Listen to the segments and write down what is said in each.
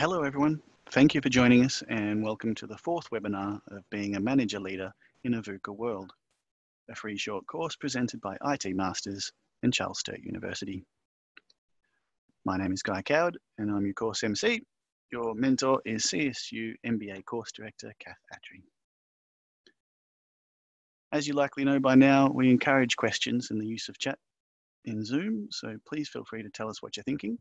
Hello everyone, thank you for joining us and welcome to the fourth webinar of Being a Manager Leader in a VUCA World, a free short course presented by IT Masters and Charles Sturt University. My name is Guy Coward and I'm your course MC. Your mentor is CSU MBA Course Director Kath Attry. As you likely know by now, we encourage questions and the use of chat in Zoom, so please feel free to tell us what you're thinking.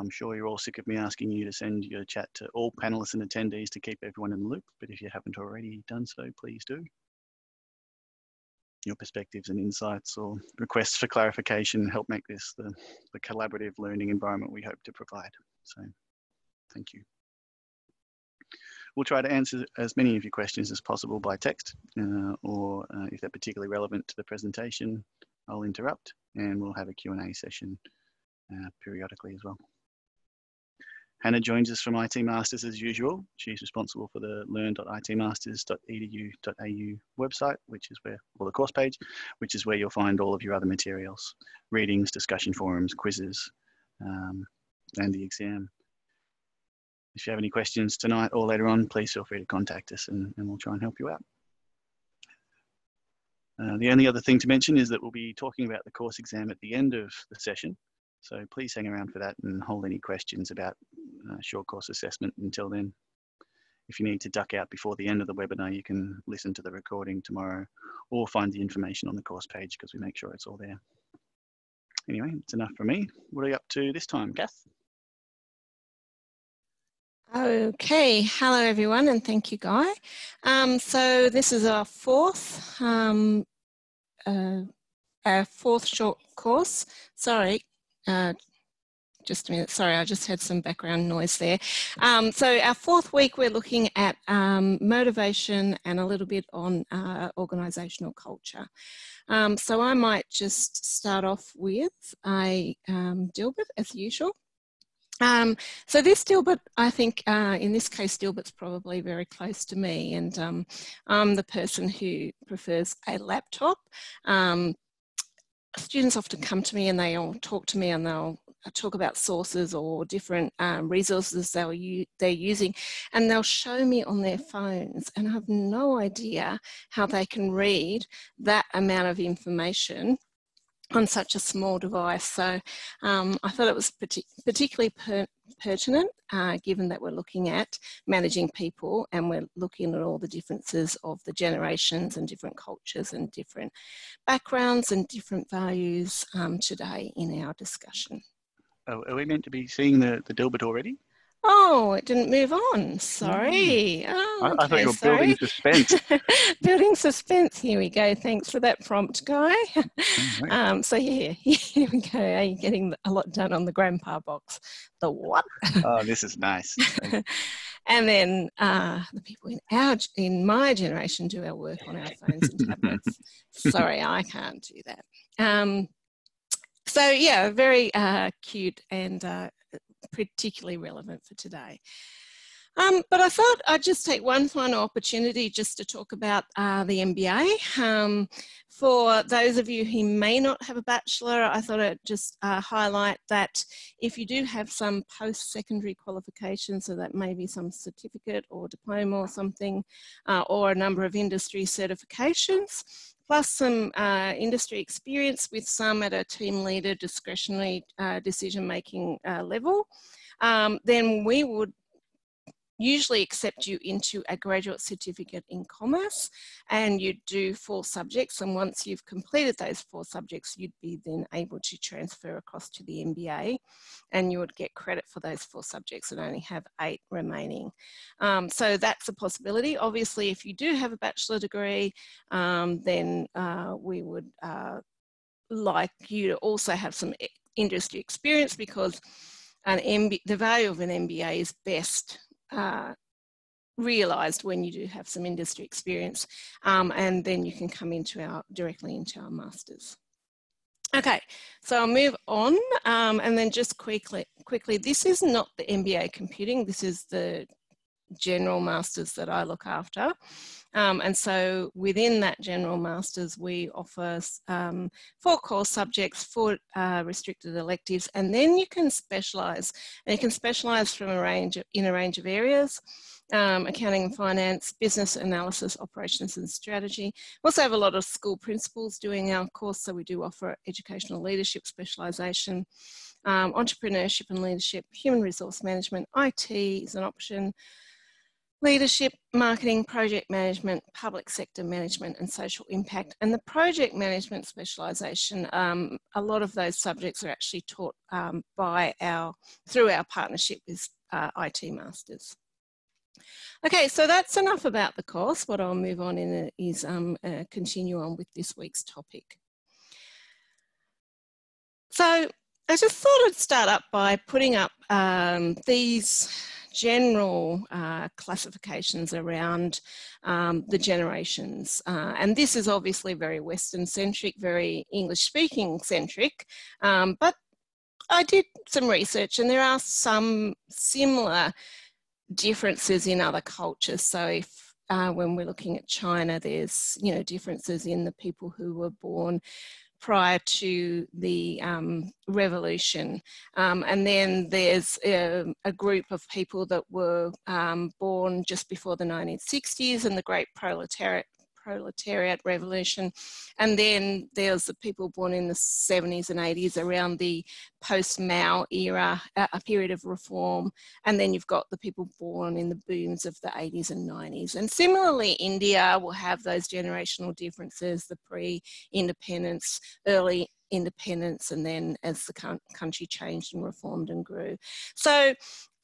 I'm sure you're all sick of me asking you to send your chat to all panelists and attendees to keep everyone in the loop, but if you haven't already done so, please do. Your perspectives and insights or requests for clarification help make this the collaborative learning environment we hope to provide. So thank you. We'll try to answer as many of your questions as possible by text or if they're particularly relevant to the presentation, I'll interrupt and we'll have a Q&A session periodically as well. Hannah joins us from IT Masters as usual. She's responsible for the learn.itmasters.edu.au website, which is where, or the course page, which is where you'll find all of your other materials, readings, discussion forums, quizzes, and the exam. If you have any questions tonight or later on, please feel free to contact us and we'll try and help you out. The only other thing to mention is that we'll be talking about the course exam at the end of the session. So please hang around for that and hold any questions about short course assessment until then. If you need to duck out before the end of the webinar, you can listen to the recording tomorrow or find the information on the course page because we make sure it's all there. Anyway, it's enough for me. What are you up to this time, Kath? Okay, hello everyone and thank you, Guy. So this is our fourth short course. Sorry. Just a minute, sorry, I just had some background noise there. So our fourth week, we're looking at motivation and a little bit on organisational culture. So I might just start off with Dilbert, as usual. So this Dilbert, I think in this case, Dilbert's probably very close to me, and I'm the person who prefers a laptop. Students often come to me and they'll talk to me and they'll talk about sources or different resources they're using, and they'll show me on their phones, and I have no idea how they can read that amount of information on such a small device. So I thought it was particularly pertinent given that we're looking at managing people and we're looking at all the differences of the generations and different cultures and different backgrounds and different values today in our discussion. Oh, are we meant to be seeing the Dilbert already? Oh, it didn't move on. Sorry. Oh, okay. I thought you were building suspense. Building suspense. Here we go. Thanks for that prompt, Guy. Right. So yeah, here we go. Are you getting a lot done on the grandpa box? The what? Oh, this is nice. And then the people in my generation do our work on our phones and tablets. Sorry, I can't do that. So yeah, very cute and particularly relevant for today. But I thought I'd just take one final opportunity just to talk about the MBA. For those of you who may not have a bachelor, I thought I'd just highlight that if you do have some post-secondary qualifications, so that may be some certificate or diploma or something, or a number of industry certifications, plus some industry experience with some at a team leader discretionary decision-making level, then we would usually accept you into a graduate certificate in commerce, and you do 4 subjects, and once you've completed those 4 subjects, you'd be then able to transfer across to the MBA, and you would get credit for those 4 subjects and only have 8 remaining. So that's a possibility. Obviously, if you do have a bachelor degree, then we would like you to also have some industry experience, because the value of an MBA is best realised when you do have some industry experience, and then you can come into directly into our masters. Okay, so I'll move on, and then just quickly, this is not the MBA computing, this is the general masters that I look after. And so within that general masters, we offer 4 core subjects, 4 restricted electives, and then you can specialise. And you can specialise from in a range of areas. Accounting and finance, business analysis, operations and strategy. We also have a lot of school principals doing our course, so we do offer educational leadership specialisation, entrepreneurship and leadership, human resource management, IT is an option, leadership, marketing, project management, public sector management and social impact. And the project management specialisation, a lot of those subjects are actually taught through our partnership with IT Masters. Okay, so that's enough about the course. What I'll move on in is continue on with this week's topic. So I just thought I'd start up by putting up these general classifications around the generations. And this is obviously very Western centric, very English speaking centric, but I did some research and there are some similar differences in other cultures. So if when we're looking at China, there's, you know, differences in the people who were born prior to the revolution. And then there's a group of people that were born just before the 1960s and the Great Proletariat Revolution. And then there's the people born in the 70s and 80s around the post-Mao era, a period of reform. And then you've got the people born in the booms of the 80s and 90s. And similarly, India will have those generational differences, the pre-independence, early independence, and then as the country changed and reformed and grew. So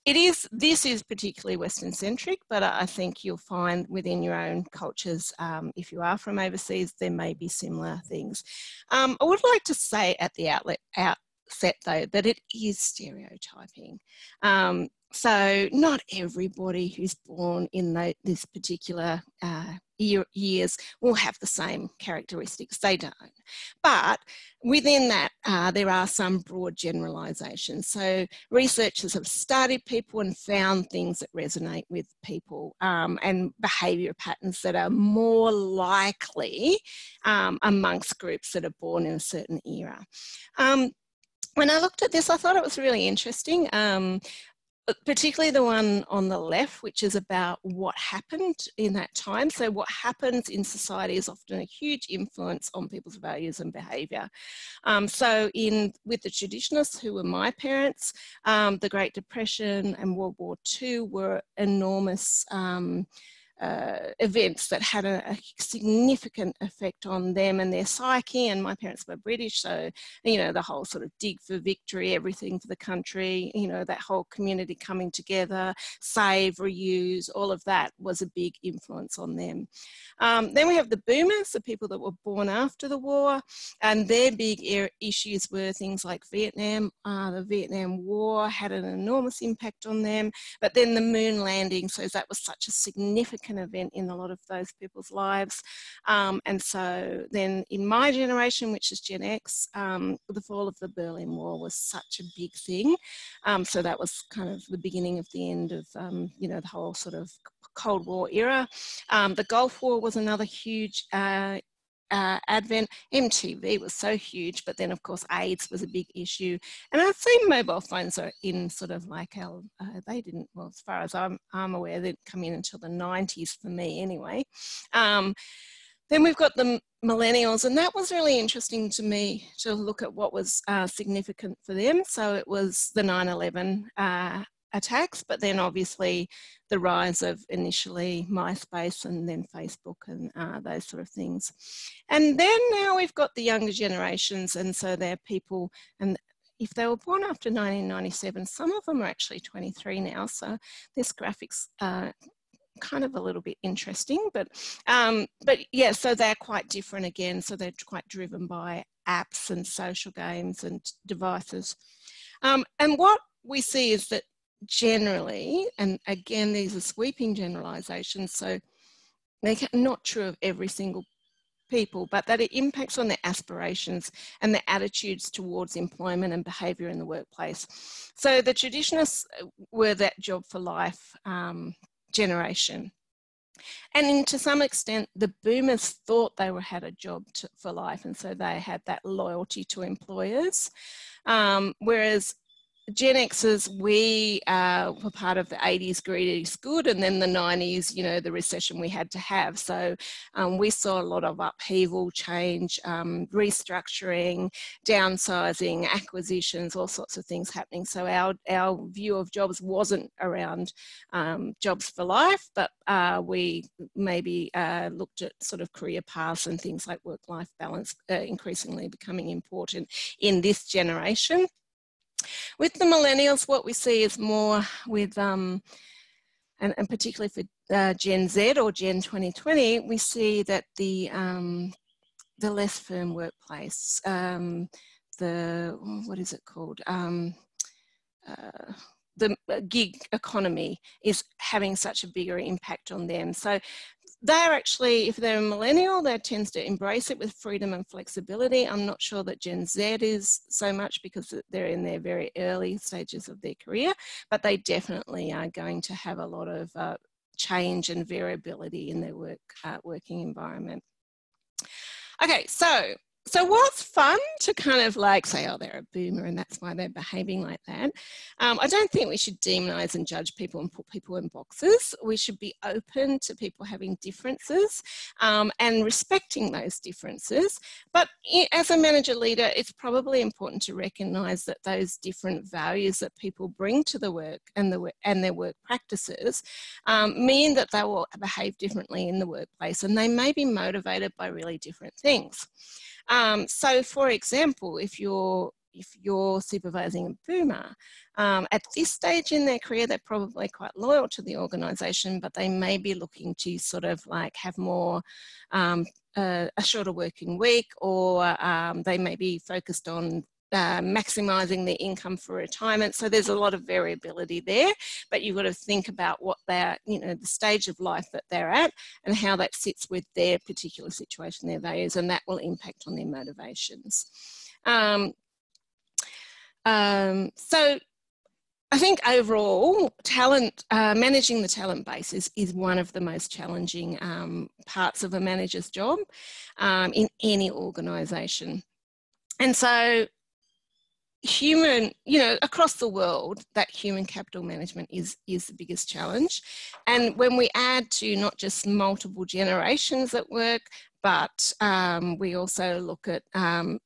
this is particularly Western centric, but I think you'll find within your own cultures, if you are from overseas, there may be similar things. I would like to say at the outset though, that it is stereotyping. So not everybody who's born in this particular years will have the same characteristics. They don't. But within that, there are some broad generalisations. So researchers have studied people and found things that resonate with people and behaviour patterns that are more likely amongst groups that are born in a certain era. When I looked at this, I thought it was really interesting. Particularly the one on the left, which is about what happened in that time. So what happens in society is often a huge influence on people's values and behaviour. So with the traditionalists, who were my parents, the Great Depression and World War II were enormous events that had a significant effect on them and their psyche. And my parents were British, so, you know, the whole sort of dig for victory, everything for the country, you know, that whole community coming together, save, reuse, all of that was a big influence on them. Then we have the boomers, the people that were born after the war, and their big issues were things like Vietnam. The Vietnam War had an enormous impact on them, but then the moon landing, so that was such a significant an event in a lot of those people's lives. And so then in my generation, which is Gen X, the fall of the Berlin Wall was such a big thing. So that was kind of the beginning of the end of, you know, the whole sort of Cold War era. The Gulf War was another huge advent. MTV was so huge, but then of course AIDS was a big issue, and I've seen mobile phones are in sort of like they didn't, well, as far as I'm aware, they didn't come in until the 90s for me anyway. Then we've got the millennials, and that was really interesting to me to look at what was significant for them. So it was the 9/11 attacks, but then obviously the rise of initially MySpace and then Facebook and those sort of things. And then now we've got the younger generations, and so they're people, and if they were born after 1997, some of them are actually 23 now, so this graphic's kind of a little bit interesting, but yeah, so they're quite different again, so they're quite driven by apps and social games and devices. And what we see is that generally, and again, these are sweeping generalisations, so they're not true of every single people, but that it impacts on their aspirations and their attitudes towards employment and behaviour in the workplace. So the traditionalists were that job for life generation. And to some extent, the boomers thought they had a job for life, and so they had that loyalty to employers. Whereas Gen Xers, we were part of the 80s, greed is good, and then the 90s, you know, the recession we had to have. So we saw a lot of upheaval, change, restructuring, downsizing, acquisitions, all sorts of things happening. So our view of jobs wasn't around jobs for life, but we maybe looked at sort of career paths and things like work-life balance increasingly becoming important in this generation. With the millennials, what we see is more with, and particularly for Gen Z or Gen 2020, we see that the less firm workplace, the gig economy is having such a bigger impact on them. So they're actually, if they're a millennial, they tend to embrace it with freedom and flexibility. I'm not sure that Gen Z is so much because they're in their very early stages of their career, but they definitely are going to have a lot of change and variability in their working environment. Okay, so what's fun to kind of like say, oh, they're a boomer and that's why they're behaving like that. I don't think we should demonize and judge people and put people in boxes. We should be open to people having differences and respecting those differences. But as a manager leader, it's probably important to recognize that those different values that people bring to the work and their work practices mean that they will behave differently in the workplace, and they may be motivated by really different things. So for example, if you're supervising a boomer, at this stage in their career, they're probably quite loyal to the organisation, but they may be looking to sort of like have more, a shorter working week, or they may be focused on maximising their income for retirement. So there's a lot of variability there, but you've got to think about what they're, you know, the stage of life that they're at and how that sits with their particular situation, their values, and that will impact on their motivations. So I think overall, talent, managing the talent base is one of the most challenging parts of a manager's job in any organisation. And so human, you know, across the world, that human capital management is the biggest challenge. And when we add to not just multiple generations at work, but we also look at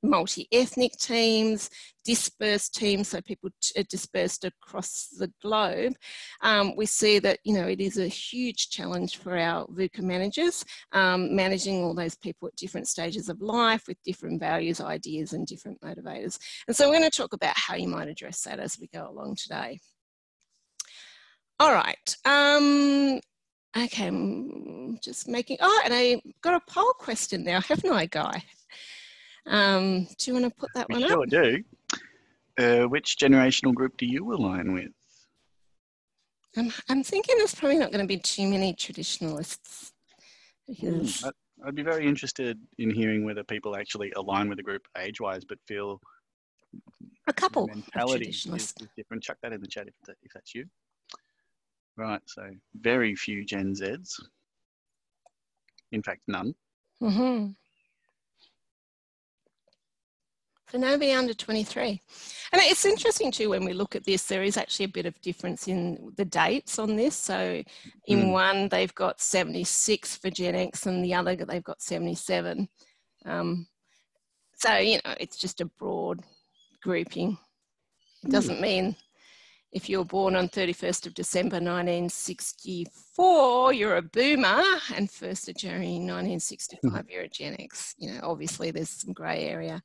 multi-ethnic teams, dispersed teams, so people dispersed across the globe. We see that, you know, it is a huge challenge for our VUCA managers, managing all those people at different stages of life with different values, ideas, and different motivators. And so we're going to talk about how you might address that as we go along today. All right. Okay, just making, oh, and I got a poll question now, haven't I, Guy? Do you want to put that one up? Sure do. Which generational group do you align with? I'm thinking there's probably not going to be too many traditionalists. Because I'd be very interested in hearing whether people actually align with a group age-wise, but feel a couple mentality is different. Chuck that in the chat if that's you. Right, so very few Gen Zs. In fact, none. Mm-hmm. So nobody under 23. And it's interesting too, when we look at this, there is actually a bit of difference in the dates on this. So in one, they've got 76 for Gen X, and the other, they've got 77. So, you know, it's just a broad grouping. It doesn't mean if you're born on 31st of December 1964, you're a boomer, and 1st of January 1965, you're a Gen X. You know, obviously there's some grey area.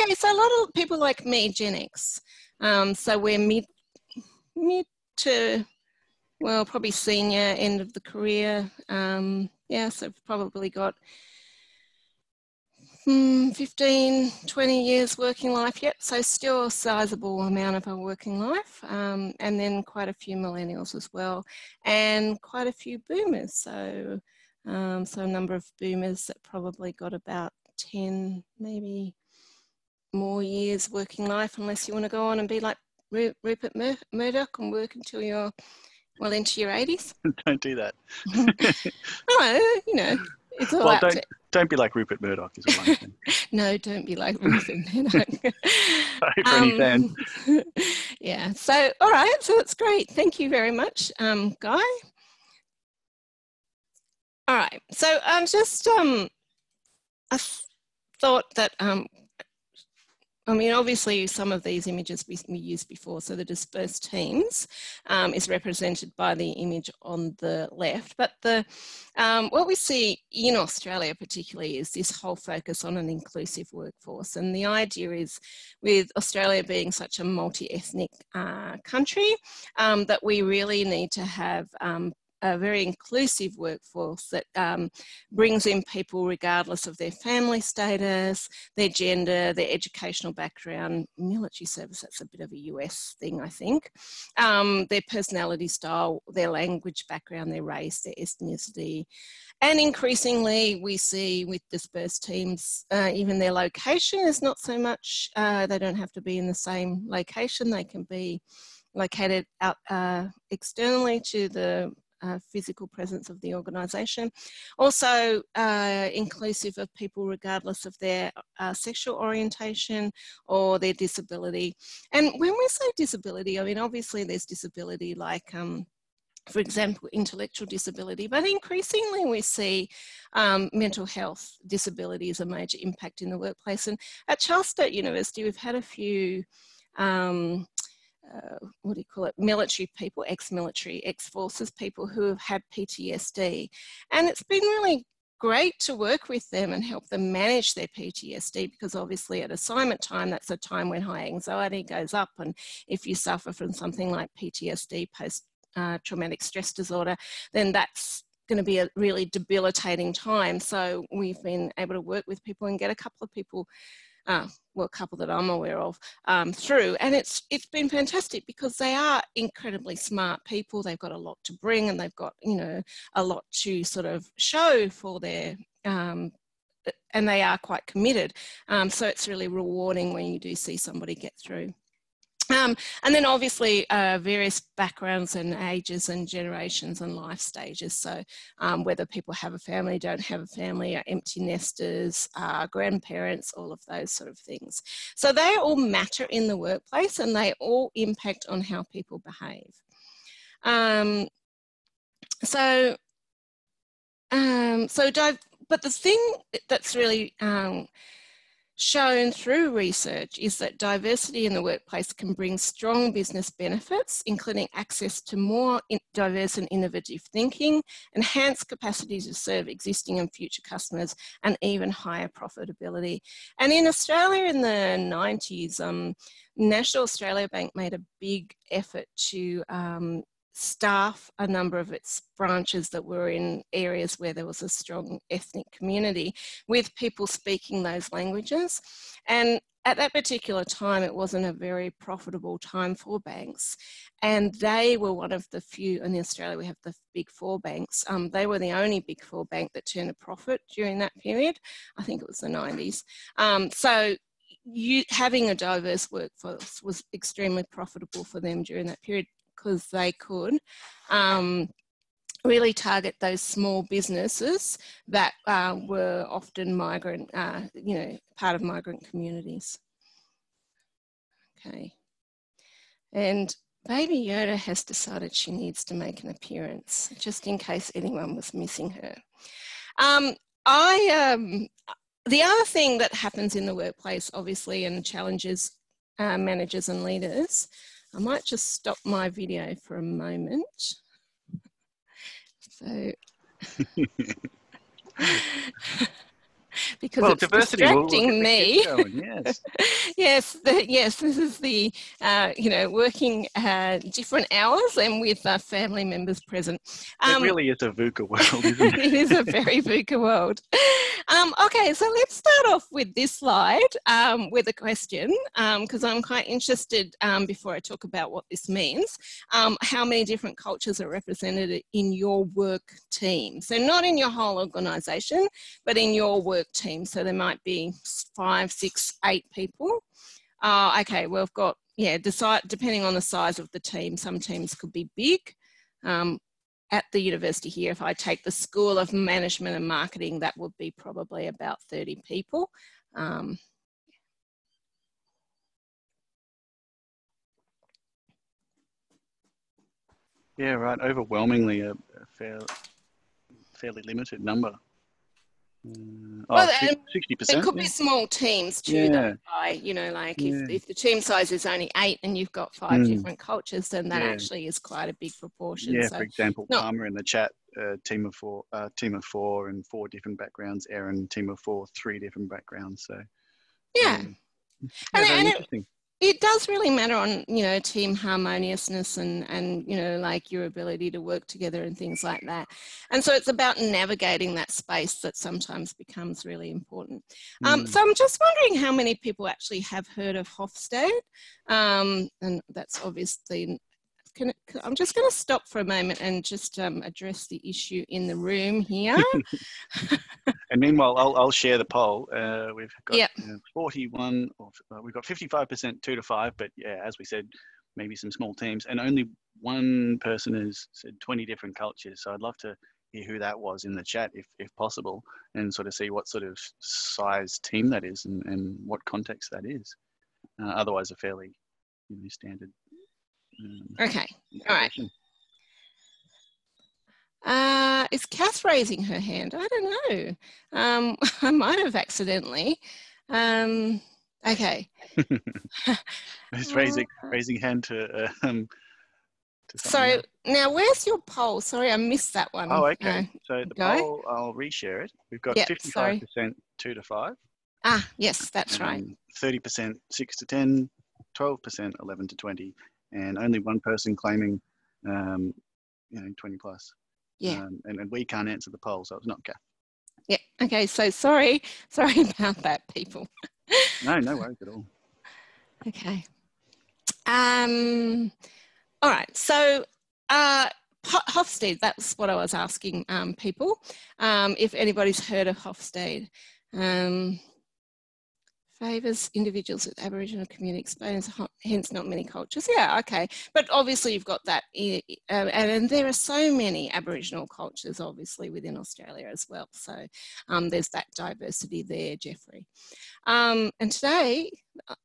Okay, so a lot of people like me, Gen X. So we're mid to, well, probably senior end of the career. Yeah, so we've probably got 15, 20 years working life yet, so still a sizable amount of our working life, and then quite a few millennials as well, and quite a few boomers, so a number of boomers that probably got about 10 maybe more years working life, unless you want to go on and be like Rupert Murdoch and work until you're Well into your 80s? Don't do that. No, you know, it's all up to... Don't be like Rupert Murdoch is one thing. No, don't be like Rupert Murdoch. Sorry for any fan. Yeah, so all right, so that's great. Thank you very much, Guy. All right, so just a thought that, I mean, obviously some of these images we used before, so the dispersed teams is represented by the image on the left, but the what we see in Australia particularly is this whole focus on an inclusive workforce, and the idea is with Australia being such a multi-ethnic country that we really need to have a very inclusive workforce that brings in people regardless of their family status, their gender, their educational background, military service, that's a bit of a US thing, I think, their personality style, their language background, their race, their ethnicity. And increasingly we see with dispersed teams, even their location is not so much, they don't have to be in the same location, they can be located out externally to the physical presence of the organisation. Also inclusive of people regardless of their sexual orientation or their disability. And when we say disability, I mean, obviously there's disability like, for example, intellectual disability, but increasingly we see mental health disability as a major impact in the workplace. And at Charles Sturt University, we've had a few what do you call it, military people, ex-military, ex-forces people who have had PTSD. And it's been really great to work with them and help them manage their PTSD, because obviously at assignment time, that's a time when high anxiety goes up. And if you suffer from something like PTSD, post-traumatic stress disorder, then that's going to be a really debilitating time. So we've been able to work with people and get a couple of people well, a couple that I'm aware of, through. And it's been fantastic because they are incredibly smart people. They've got a lot to bring and they've got, you know, a lot to sort of show for their, and they are quite committed. So it's really rewarding when you do see somebody get through. And then obviously various backgrounds and ages and generations and life stages. So whether people have a family, don't have a family, are empty nesters, grandparents, all of those sort of things. So they all matter in the workplace and they all impact on how people behave. But the thing that's really... shown through research is that diversity in the workplace can bring strong business benefits, including access to more diverse and innovative thinking, enhanced capacity to serve existing and future customers, and even higher profitability. And in Australia in the 90s, National Australia Bank made a big effort to staff a number of its branches that were in areas where there was a strong ethnic community with people speaking those languages. And at that particular time, it wasn't a very profitable time for banks. And they were one of the few, and in Australia we have the big four banks, they were the only big four bank that turned a profit during that period. I think it was the 90s. So having a diverse workforce was extremely profitable for them during that period, because they could really target those small businesses that were often migrant, you know, part of migrant communities. Okay. And Baby Yoda has decided she needs to make an appearance, just in case anyone was missing her. The other thing that happens in the workplace, obviously, and challenges managers and leaders, I might just stop my video for a moment. So, because well, it's distracting me. Yes, yes. This is the you know, working different hours and with family members present. It really is a VUCA world, isn't it? It is a very VUCA world. Okay, so let's start off with this slide with a question, because I'm quite interested, before I talk about what this means, how many different cultures are represented in your work team? So not in your whole organisation, but in your work team. So there might be 5, 6, 8 people. Okay, well, we've got, yeah, depending on the size of the team, some teams could be big. At the university here, if I take the School of Management and Marketing, that would be probably about 30 people. Yeah, right. Overwhelmingly a fairly limited number. Well, 60%. There could be small teams too. Yeah. That I, you know, like if the team size is only 8 and you've got 5 different cultures, then that actually is quite a big proportion. Yeah, so, for example, Palmer in the chat, team of four and 4 different backgrounds. Aaron, team of 4, 3 different backgrounds. So yeah, and interesting. It does really matter on, you know, team harmoniousness and, you know, like your ability to work together and things like that. And so it's about navigating that space that sometimes becomes really important. So I'm just wondering how many people actually have heard of Hofstede. And that's obviously, I'm just going to stop for a moment and just address the issue in the room here. And meanwhile, I'll share the poll. We've got 41, or we've got 55%, 2 to 5, but yeah, as we said, maybe some small teams, and only one person has said 20 different cultures. So I'd love to hear who that was in the chat, if possible, and sort of see what sort of size team that is and what context that is. Otherwise, a fairly standard. Okay. All right. Is Kath raising her hand? I don't know. I might have accidentally. Okay. It's raising hand to. So now, where's your poll? Sorry, I missed that one. Oh, okay. So the poll, I'll reshare it. We've got 55%, 2 to 5. Ah, yes, that's right. 30%, 6 to 10. 12%, 11 to 20. And only one person claiming, 20 plus. Yeah. And we can't answer the poll, so it's not Kath. Yeah. Okay. So sorry about that, people. No worries at all. Okay. All right. So, Hofstede. That's what I was asking people. If anybody's heard of Hofstede. Favours individuals with Aboriginal community experience, hence not many cultures. Yeah, okay. But obviously you've got that, and there are so many Aboriginal cultures, obviously, within Australia as well. So there's that diversity there, Geoffrey. And today,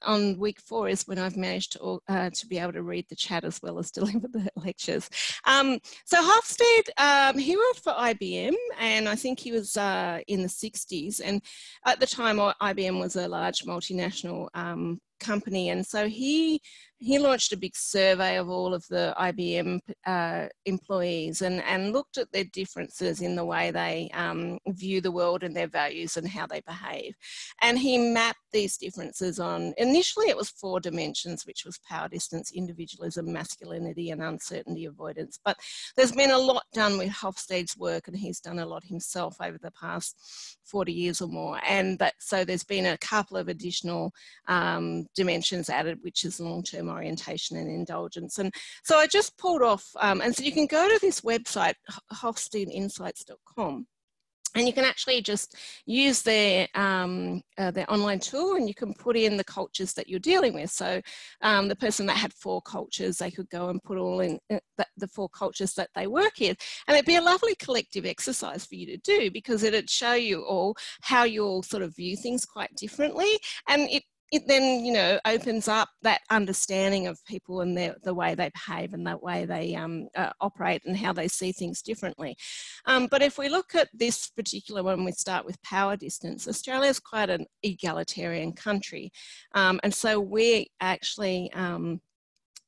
on week 4, is when I've managed to be able to read the chat as well as deliver the lectures. So Hofstede, he worked for IBM, and I think he was in the 60s, and at the time IBM was a large multinational company, and so he launched a big survey of all of the IBM employees and looked at their differences in the way they view the world and their values and how they behave. And he mapped these differences on, initially it was 4 dimensions, which was power distance, individualism, masculinity and uncertainty avoidance. But there's been a lot done with Hofstede's work, and he's done a lot himself over the past 40 years or more. And so there's been a couple of additional dimensions added, which is long-term orientation and indulgence. And so I just pulled off, and so you can go to this website, hofsteininsights.com, and you can actually just use their online tool, and you can put in the cultures that you're dealing with. So the person that had 4 cultures, they could go and put all in the 4 cultures that they work in. And it'd be a lovely collective exercise for you to do, because it'd show you all how you all sort of view things quite differently. And it then, opens up that understanding of people and the way they behave and the way they operate and how they see things differently. But if we look at this particular one, we start with power distance. Australia is quite an egalitarian country. And so we actually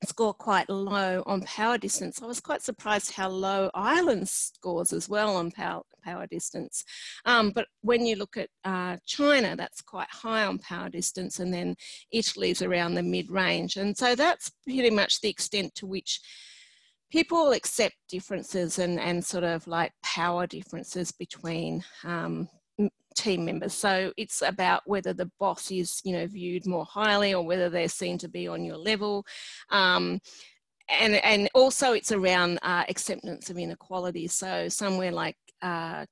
score quite low on power distance. I was quite surprised how low Ireland scores as well on power distance. But when you look at China, that's quite high on power distance, and then Italy's around the mid-range. And so that's pretty much the extent to which people accept differences and sort of like power differences between team members. So it's about whether the boss is, viewed more highly or whether they're seen to be on your level. And also it's around acceptance of inequality. So somewhere like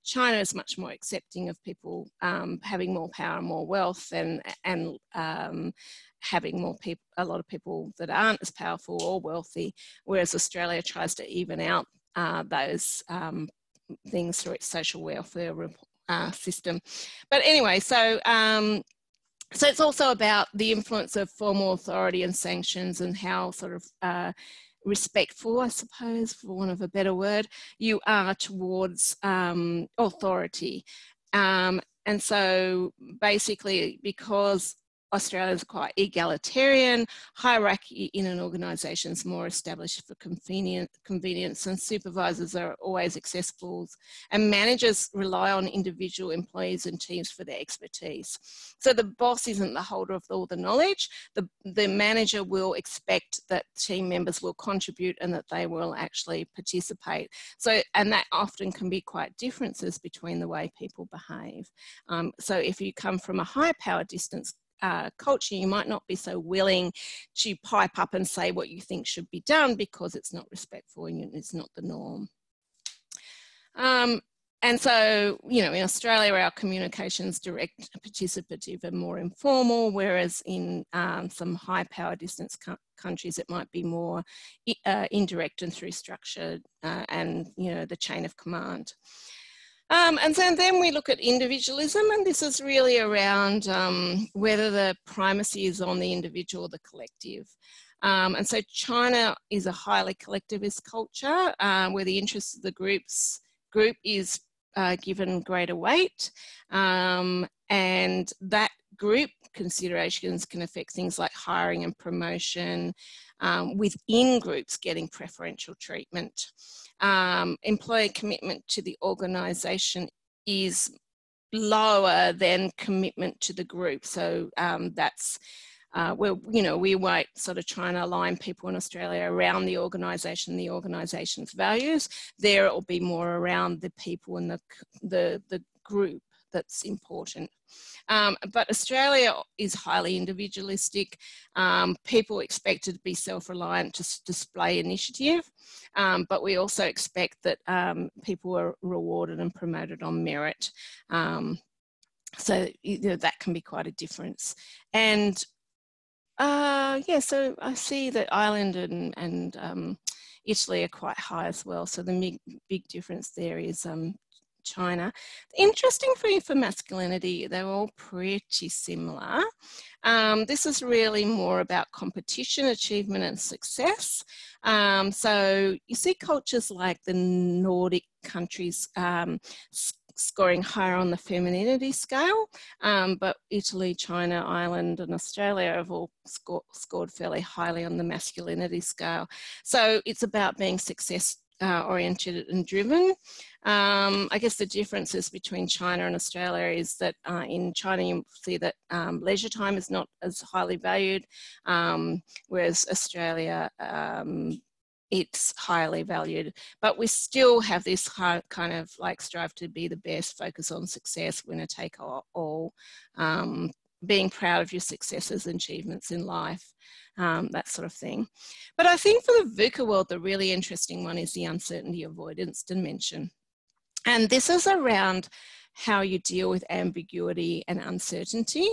China is much more accepting of people having more power and more wealth and having more people, a lot of people that aren't as powerful or wealthy, whereas Australia tries to even out those things through its social welfare system. But anyway, so so it's also about the influence of formal authority and sanctions, and how sort of respectful, I suppose, for want of a better word, you are towards authority. And so basically, because Australia is quite egalitarian, hierarchy in an organisation is more established for convenience, and supervisors are always accessible, and managers rely on individual employees and teams for their expertise. So the boss isn't the holder of all the knowledge. The manager will expect that team members will contribute and that they will actually participate. So, and that often can be quite differences between the way people behave. So if you come from a high power distance culture, you might not be so willing to pipe up and say what you think should be done, because it's not respectful and it's not the norm. And so, you know, in Australia, our communication's direct, participative and more informal, whereas in some high power distance countries, it might be more indirect and through structure and, you know, the chain of command. And so then we look at individualism, and this is really around whether the primacy is on the individual or the collective. And so China is a highly collectivist culture where the interests of the group is given greater weight, and that group considerations can affect things like hiring and promotion, within groups getting preferential treatment. Employee commitment to the organisation is lower than commitment to the group. So that's where, you know, we won't sort of try and align people in Australia around the organisation, the organisation's values. There it will be more around the people and the group that's important. But Australia is highly individualistic. People expected to be self-reliant, to display initiative, but we also expect that people are rewarded and promoted on merit. So, you know, that can be quite a difference. And yeah, so I see that Ireland and Italy are quite high as well. So the big difference there is China. Interestingly for masculinity, they're all pretty similar. This is really more about competition, achievement and success. So you see cultures like the Nordic countries scoring higher on the femininity scale, but Italy, China, Ireland and Australia have all scored fairly highly on the masculinity scale. So it's about being successful, oriented and driven. I guess the differences between China and Australia is that in China you see that leisure time is not as highly valued, whereas Australia it's highly valued. But we still have this kind of like strive to be the best, focus on success, winner take all, being proud of your successes and achievements in life, that sort of thing. But I think for the VUCA world, the really interesting one is the uncertainty avoidance dimension. And this is around how you deal with ambiguity and uncertainty.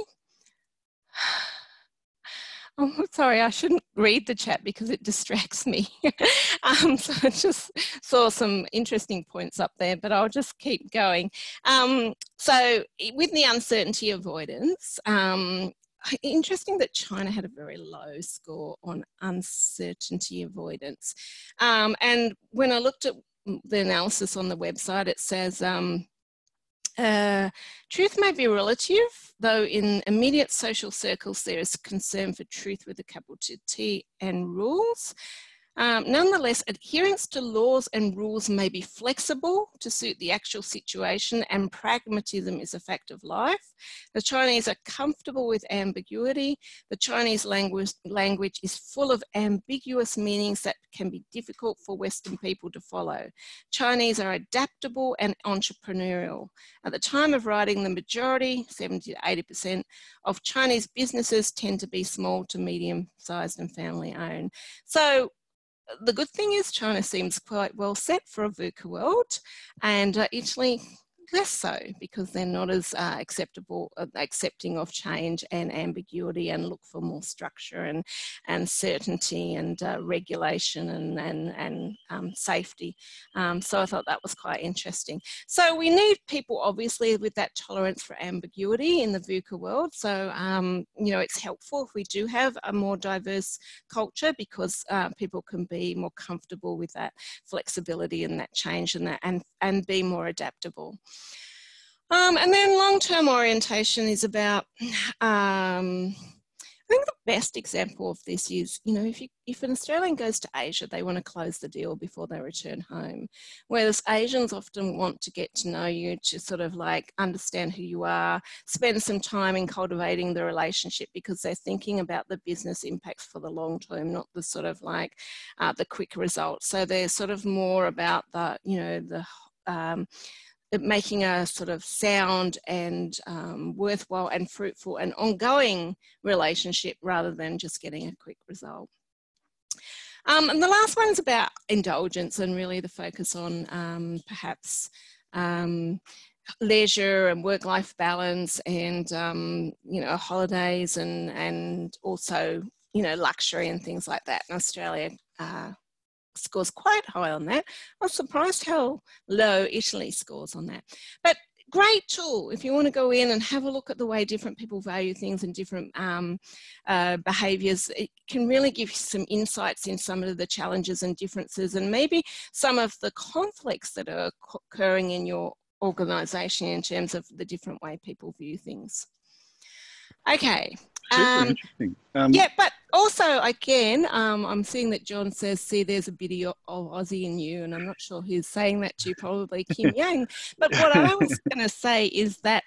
Oh, sorry, I shouldn't read the chat because it distracts me. So I just saw some interesting points up there, but I'll just keep going. So with the uncertainty avoidance, interesting that China had a very low score on uncertainty avoidance. And when I looked at the analysis on the website, it says, truth may be relative, though in immediate social circles there is concern for truth with a capital T and rules. Nonetheless, adherence to laws and rules may be flexible to suit the actual situation, and pragmatism is a fact of life. The Chinese are comfortable with ambiguity. The Chinese language is full of ambiguous meanings that can be difficult for Western people to follow. Chinese are adaptable and entrepreneurial. At the time of writing, the majority, 70 to 80% of Chinese businesses tend to be small to medium-sized and family-owned. So the good thing is China seems quite well set for a VUCA world, and Italy less so, because they're not as accepting of change and ambiguity, and look for more structure and certainty and regulation and safety. So I thought that was quite interesting. So we need people, obviously, with that tolerance for ambiguity in the VUCA world. So, you know, it's helpful if we do have a more diverse culture, because people can be more comfortable with that flexibility and that change and be more adaptable. And then long-term orientation is about, I think the best example of this is, you know, if an Australian goes to Asia, they want to close the deal before they return home. Whereas Asians often want to get to know you, to sort of like understand who you are, spend some time in cultivating the relationship, because they're thinking about the business impacts for the long term, not the sort of like the quick results. So they're sort of more about the, you know, the making a sort of sound and worthwhile and fruitful and ongoing relationship, rather than just getting a quick result. And the last one is about indulgence, and really the focus on perhaps leisure and work-life balance, and you know, holidays, and also, you know, luxury and things like that. In Australia, scores quite high on that. I was surprised how low Italy scores on that. But great tool if you want to go in and have a look at the way different people value things and different behaviours. It can really give you some insights in some of the challenges and differences, and maybe some of the conflicts that are occurring in your organisation in terms of the different way people view things. Okay. Interesting. Yeah, but also, again, I'm seeing that John says, see, there's a bit of Aussie in you, and I'm not sure who's saying that to you, probably Kim Yang. But what I was going to say is that,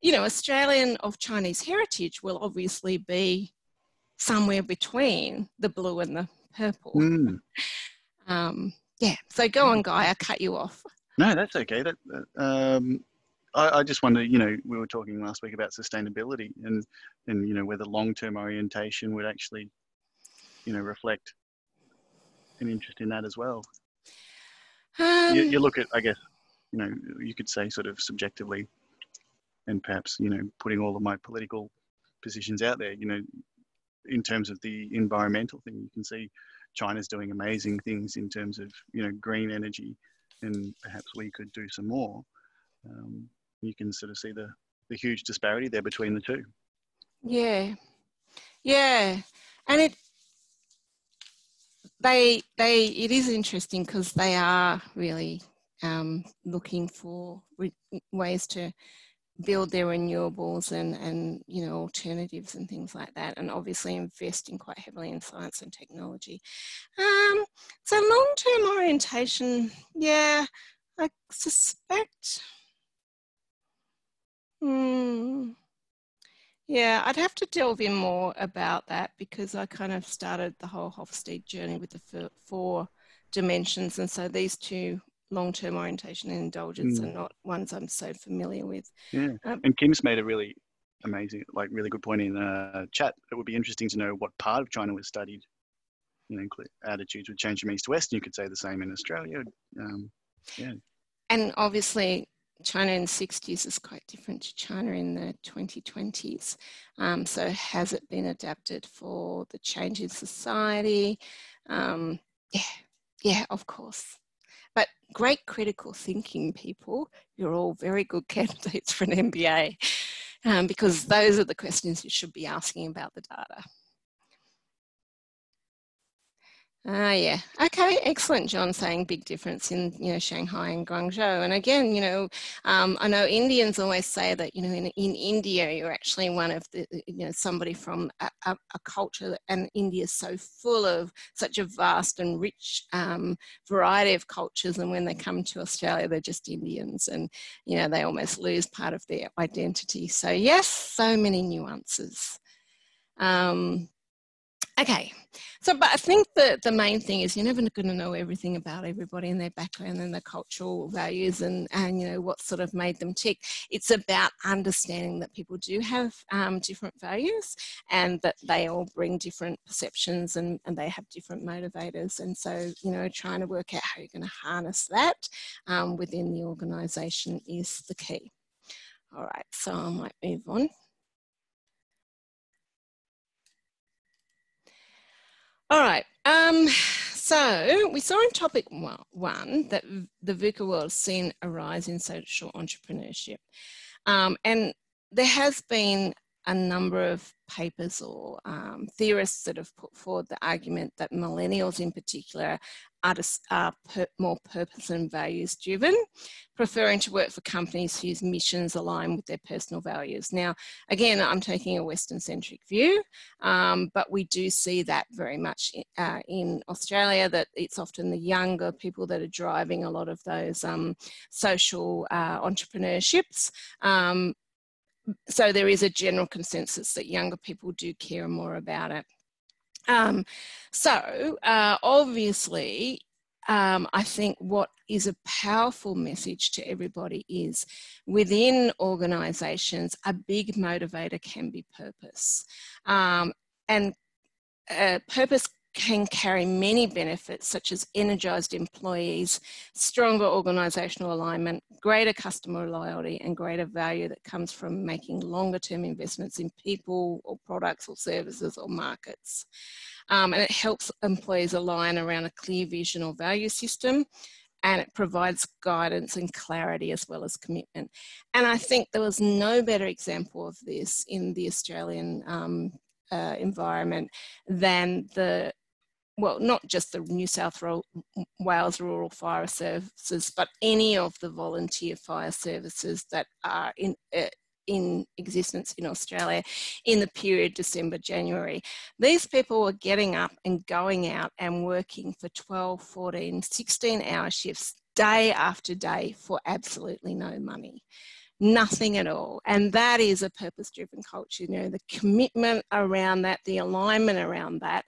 you know, Australian of Chinese heritage will obviously be somewhere between the blue and the purple. Mm. Yeah, so go on, Guy, I cut you off. No, that's okay. I just wonder, you know, we were talking last week about sustainability, and you know, whether long-term orientation would actually, you know, reflect an interest in that as well. You look at, I guess, you know, you could say sort of subjectively, and perhaps, you know, putting all of my political positions out there, you know, in terms of the environmental thing, you can see China's doing amazing things in terms of, you know, green energy, and perhaps we could do some more. You can sort of see the huge disparity there between the two. Yeah, yeah, and it is interesting, because they are really looking for ways to build their renewables and you know, alternatives and things like that, and obviously investing quite heavily in science and technology. So long-term orientation, yeah, I suspect. Yeah, I'd have to delve in more about that, because I kind of started the whole Hofstede journey with the four dimensions, and so these two, long-term orientation and indulgence, are not ones I'm so familiar with. Yeah, and Kim's made a really amazing, like really good point in chat. It would be interesting to know what part of China was studied. You know, attitudes would change from east to west, and you could say the same in Australia. Yeah, and obviously, China in the 60s is quite different to China in the 2020s. So has it been adapted for the change in society? Yeah, of course. But great critical thinking, people. You're all very good candidates for an MBA, because those are the questions you should be asking about the data. Yeah. Okay. Excellent. John saying big difference in, you know, Shanghai and Guangzhou. And again, you know, I know Indians always say that, you know, in India, you're actually one of the, you know, somebody from a culture, and India is so full of such a vast and rich variety of cultures. And when they come to Australia, they're just Indians, and, you know, they almost lose part of their identity. So yes, so many nuances. Okay, So, but I think that the main thing is you're never going to know everything about everybody and their background and their cultural values and you know, what sort of made them tick. It's about understanding that people do have different values and that they all bring different perceptions and they have different motivators. And so, you know, trying to work out how you're going to harness that within the organisation is the key. All right, so I might move on. All right, so we saw in topic one that the VUCA world has seen a rise in social entrepreneurship. And there has been a number of papers or theorists that have put forward the argument that millennials in particular are more purpose and values driven, preferring to work for companies whose missions align with their personal values. Now, again, I'm taking a Western centric view, but we do see that very much in Australia, that it's often the younger people that are driving a lot of those social entrepreneurships. So there is a general consensus that younger people do care more about it. Obviously, I think what is a powerful message to everybody is within organisations, a big motivator can be purpose. Purpose can carry many benefits such as energised employees, stronger organisational alignment, greater customer loyalty and greater value that comes from making longer term investments in people or products or services or markets. And it helps employees align around a clear vision or value system, and it provides guidance and clarity as well as commitment. And I think there was no better example of this in the Australian environment than the, well, not just the New South Wales Rural Fire Services, but any of the volunteer fire services that are in existence in Australia in the period December, January. These people were getting up and going out and working for 12, 14, 16-hour shifts day after day for absolutely no money. Nothing at all. And that is a purpose-driven culture. You know, the commitment around that, the alignment around that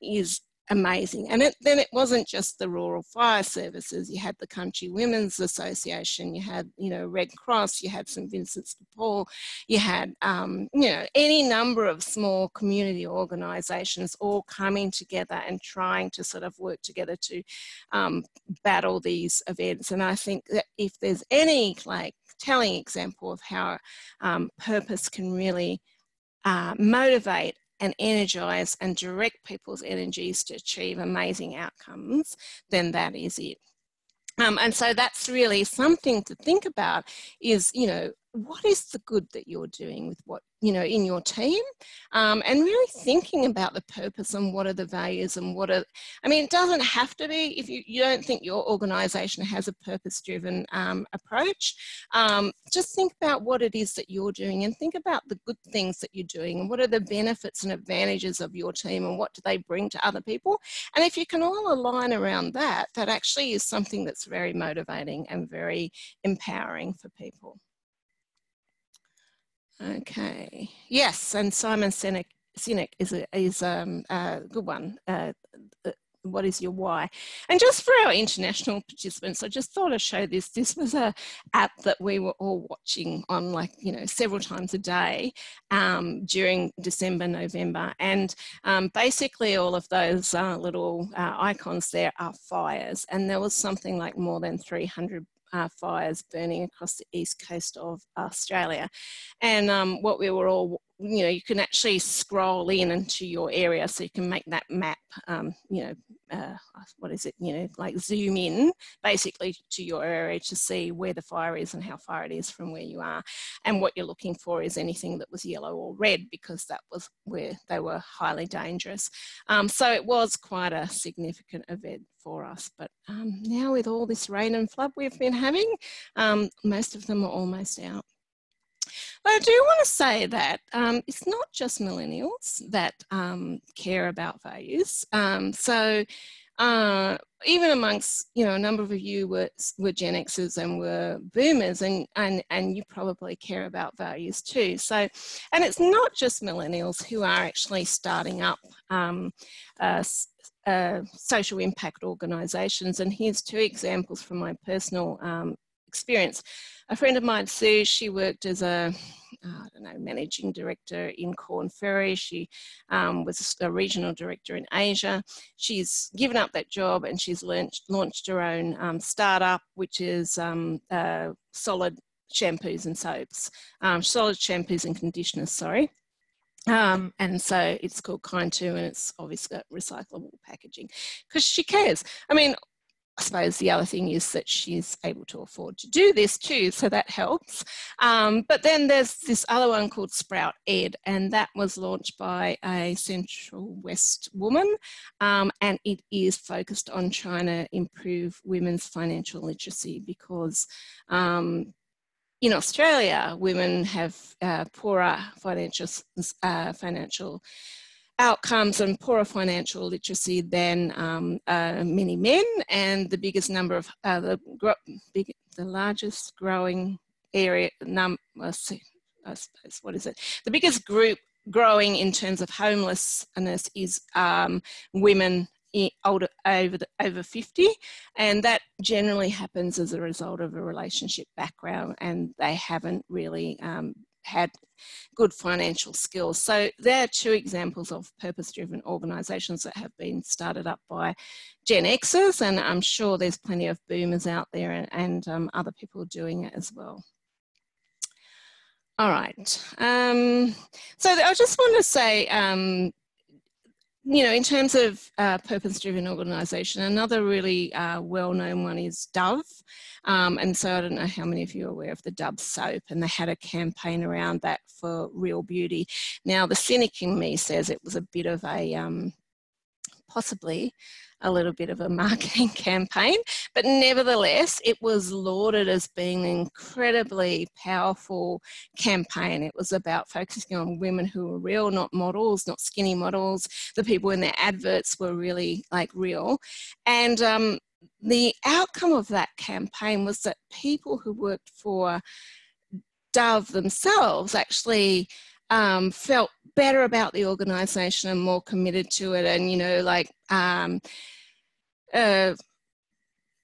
is amazing. And then it wasn't just the rural fire services. You had the Country Women's Association, you had, you know, Red Cross, you had St Vincent's de Paul, you had, you know, any number of small community organisations all coming together and trying to sort of work together to battle these events. And I think that if there's any, like, telling example of how purpose can really motivate and energise and direct people's energies to achieve amazing outcomes, then that is it. And so that's really something to think about is, you know, what is the good that you're doing with what, you know, in your team? And really thinking about the purpose and what are the values and what are, I mean, it doesn't have to be, if you don't think your organisation has a purpose-driven approach, just think about what it is that you're doing and think about the good things that you're doing and what are the benefits and advantages of your team and what do they bring to other people? And if you can all align around that, that actually is something that's very motivating and very empowering for people. Okay. Yes, and Simon Sinek is a good one. What is your why? And just for our international participants, I just thought I'd show this. This was an app that we were all watching on, like, you know, several times a day during December, November. And basically all of those little icons there are fires. And there was something like more than 300 fires burning across the east coast of Australia. And what we were all, you know, you can actually scroll in into your area so you can make that map, you know, what is it, you know, like zoom in basically to your area to see where the fire is and how far it is from where you are. And what you're looking for is anything that was yellow or red because that was where they were highly dangerous. So it was quite a significant event for us. But now with all this rain and flood we've been having, most of them are almost out. But I do want to say that it's not just millennials that care about values. Even amongst, you know, a number of you were Gen Xers and were boomers and you probably care about values too. So, and it's not just millennials who are actually starting up social impact organisations. And here's two examples from my personal experience. A friend of mine, Sue, she worked as a managing director in Korn Ferry. She was a regional director in Asia. She's given up that job and she's launched her own startup, which is solid shampoos and soaps, solid shampoos and conditioners, sorry. And so it's called Kind2, and it's obviously got recyclable packaging because she cares. I mean, I suppose the other thing is that she's able to afford to do this too, so that helps. But then there's this other one called Sprout Ed, and that was launched by a Central West woman, and it is focused on trying to improve women's financial literacy because in Australia, women have poorer financial outcomes and poorer financial literacy than many men, and the biggest number of the largest growing area the biggest group growing in terms of homelessness is women older, over 50, and that generally happens as a result of a relationship background, and they haven't really had good financial skills. So there are two examples of purpose-driven organisations that have been started up by Gen Xers, and I'm sure there's plenty of boomers out there and other people doing it as well. All right. So I just want to say, you know, in terms of purpose-driven organisation, another really well-known one is Dove. And so I don't know how many of you are aware of the Dove soap, and they had a campaign around that for real beauty. Now, the cynic in me says it was a bit of a, possibly a little bit of a marketing campaign, but nevertheless, it was lauded as being an incredibly powerful campaign. It was about focusing on women who were real, not models, not skinny models. The people in their adverts were really like real. And the outcome of that campaign was that people who worked for Dove themselves actually felt better about the organisation and more committed to it, and, you know, like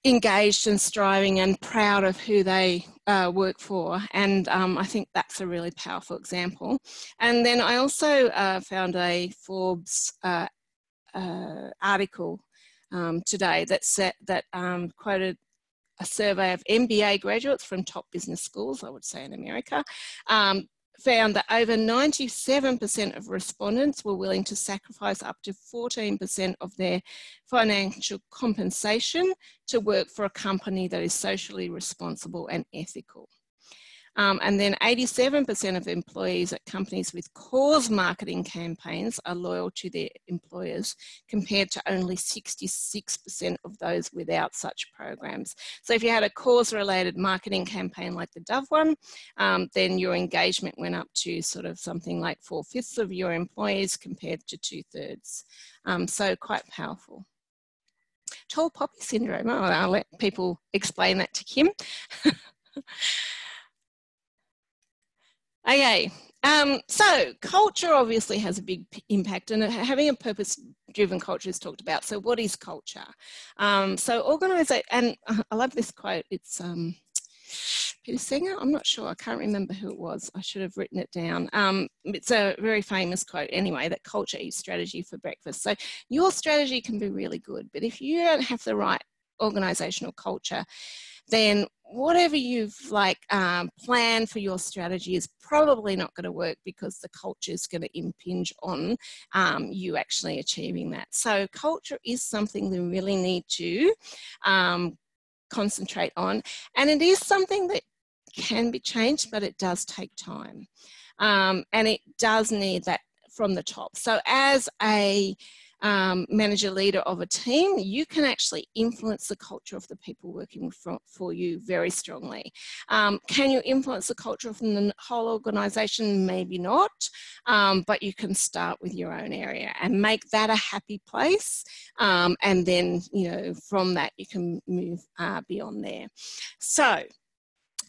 engaged and striving and proud of who they work for. And I think that's a really powerful example. And then I also found a Forbes article today that said that quoted a survey of MBA graduates from top business schools, I would say in America, found that over 97% of respondents were willing to sacrifice up to 14% of their financial compensation to work for a company that is socially responsible and ethical. And then 87% of employees at companies with cause marketing campaigns are loyal to their employers, compared to only 66% of those without such programs. So if you had a cause-related marketing campaign like the Dove one, then your engagement went up to sort of something like 4/5 of your employees compared to 2/3. So quite powerful. Tall poppy syndrome, I'll let people explain that to Kim. Okay, so culture obviously has a big impact, and having a purpose-driven culture is talked about. So what is culture? So organisation, and I love this quote, it's Peter Singer, I'm not sure, I can't remember who it was, I should have written it down. It's a very famous quote anyway, that culture is strategy for breakfast. So your strategy can be really good, but if you don't have the right organisational culture, then whatever you've like planned for your strategy is probably not going to work, because the culture is going to impinge on you actually achieving that. So culture is something we really need to concentrate on, and it is something that can be changed, but it does take time, and it does need that from the top. So as a manager, leader of a team, you can actually influence the culture of the people working for you very strongly. Can you influence the culture from the whole organisation? Maybe not, but you can start with your own area and make that a happy place, and then, you know, from that you can move beyond there. So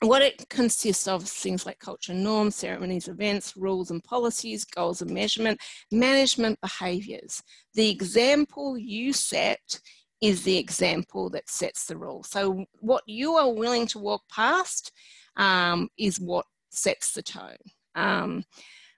What it consists of is things like culture, norms, ceremonies, events, rules and policies, goals and measurement, management behaviours. The example you set is the example that sets the rule. So what you are willing to walk past is what sets the tone.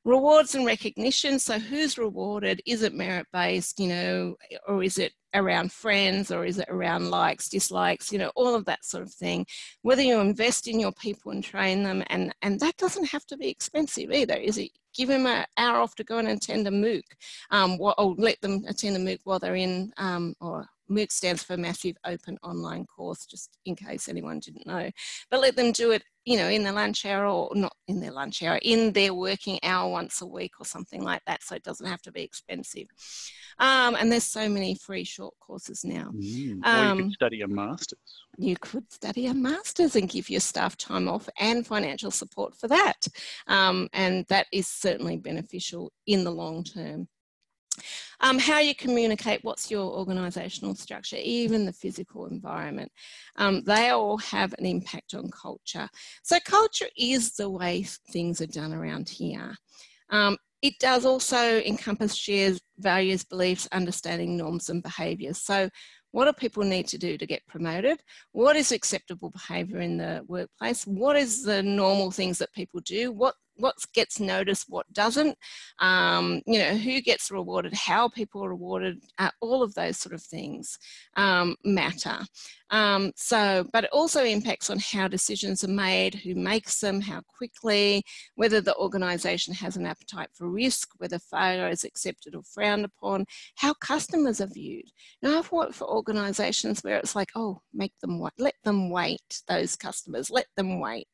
Rewards and recognition. So who's rewarded? Is it merit-based, you know, or is it around friends, or is it around likes, dislikes, you know, all of that sort of thing. Whether you invest in your people and train them, and that doesn't have to be expensive either. Is it give them an hour off to go and attend a MOOC, or let them attend a MOOC while they're in, or MOOC stands for Massive Open Online Course, just in case anyone didn't know. But let them do it, you know, in their lunch hour, or not in their lunch hour, in their working hour once a week or something like that, so it doesn't have to be expensive. And there's so many free short courses now. Or you could study a master's. You could study a master's and give your staff time off and financial support for that. And that is certainly beneficial in the long term. How you communicate, what's your organisational structure, even the physical environment. They all have an impact on culture. So culture is the way things are done around here. It does also encompass shares, values, beliefs, understanding, norms and behaviours. So what do people need to do to get promoted? What is acceptable behaviour in the workplace? What is the normal things that people do? What gets noticed, what doesn't, you know, who gets rewarded, how people are rewarded, all of those sort of things matter. But it also impacts on how decisions are made, who makes them, how quickly, whether the organisation has an appetite for risk, whether failure is accepted or frowned upon, how customers are viewed. Now, I've worked for organisations where it's like, oh, make them wait, let them wait, those customers, let them wait.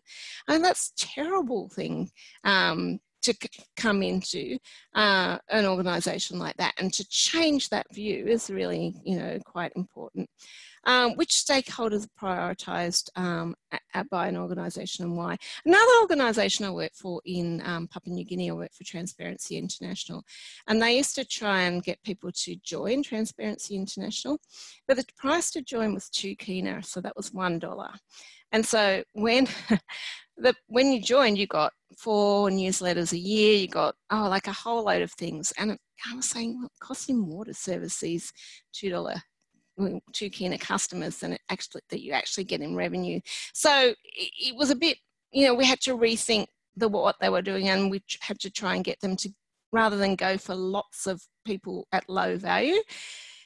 And that's a terrible thing to come into an organisation like that, and to change that view is really, you know, quite important. Which stakeholders are prioritised by an organisation and why? Another organisation I worked for in Papua New Guinea, I worked for Transparency International, and they used to try and get people to join Transparency International, but the price to join was 2 kina, so that was $1. And so when you joined, you got 4 newsletters a year, you got, like a whole load of things. And I was saying, well, it costs you more to service these $2 kina customers than that you actually get in revenue. So it was a bit, you know, we had to rethink what they were doing, and we had to try and get them to, rather than go for lots of people at low value,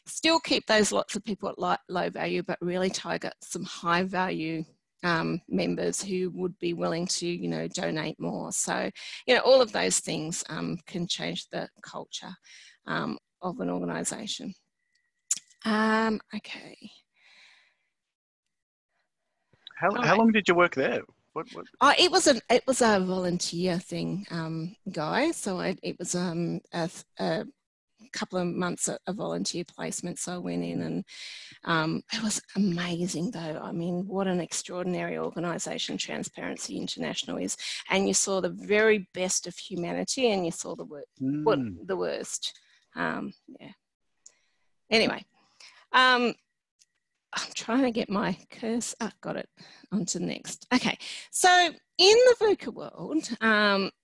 still keep those lots of people at low value, but really target some high value members who would be willing to, you know, donate more. So, you know, all of those things can change the culture of an organisation. Okay. How long did you work there? What? Oh, it was a volunteer thing, Guy. So it was a couple of months at a volunteer placement, so I went in, and it was amazing though. I mean, what an extraordinary organisation Transparency International is, and you saw the very best of humanity, and you saw the worst. Yeah. Anyway, I'm trying to get my cursor. Oh, got it. On to the next. Okay, so in the VUCA world,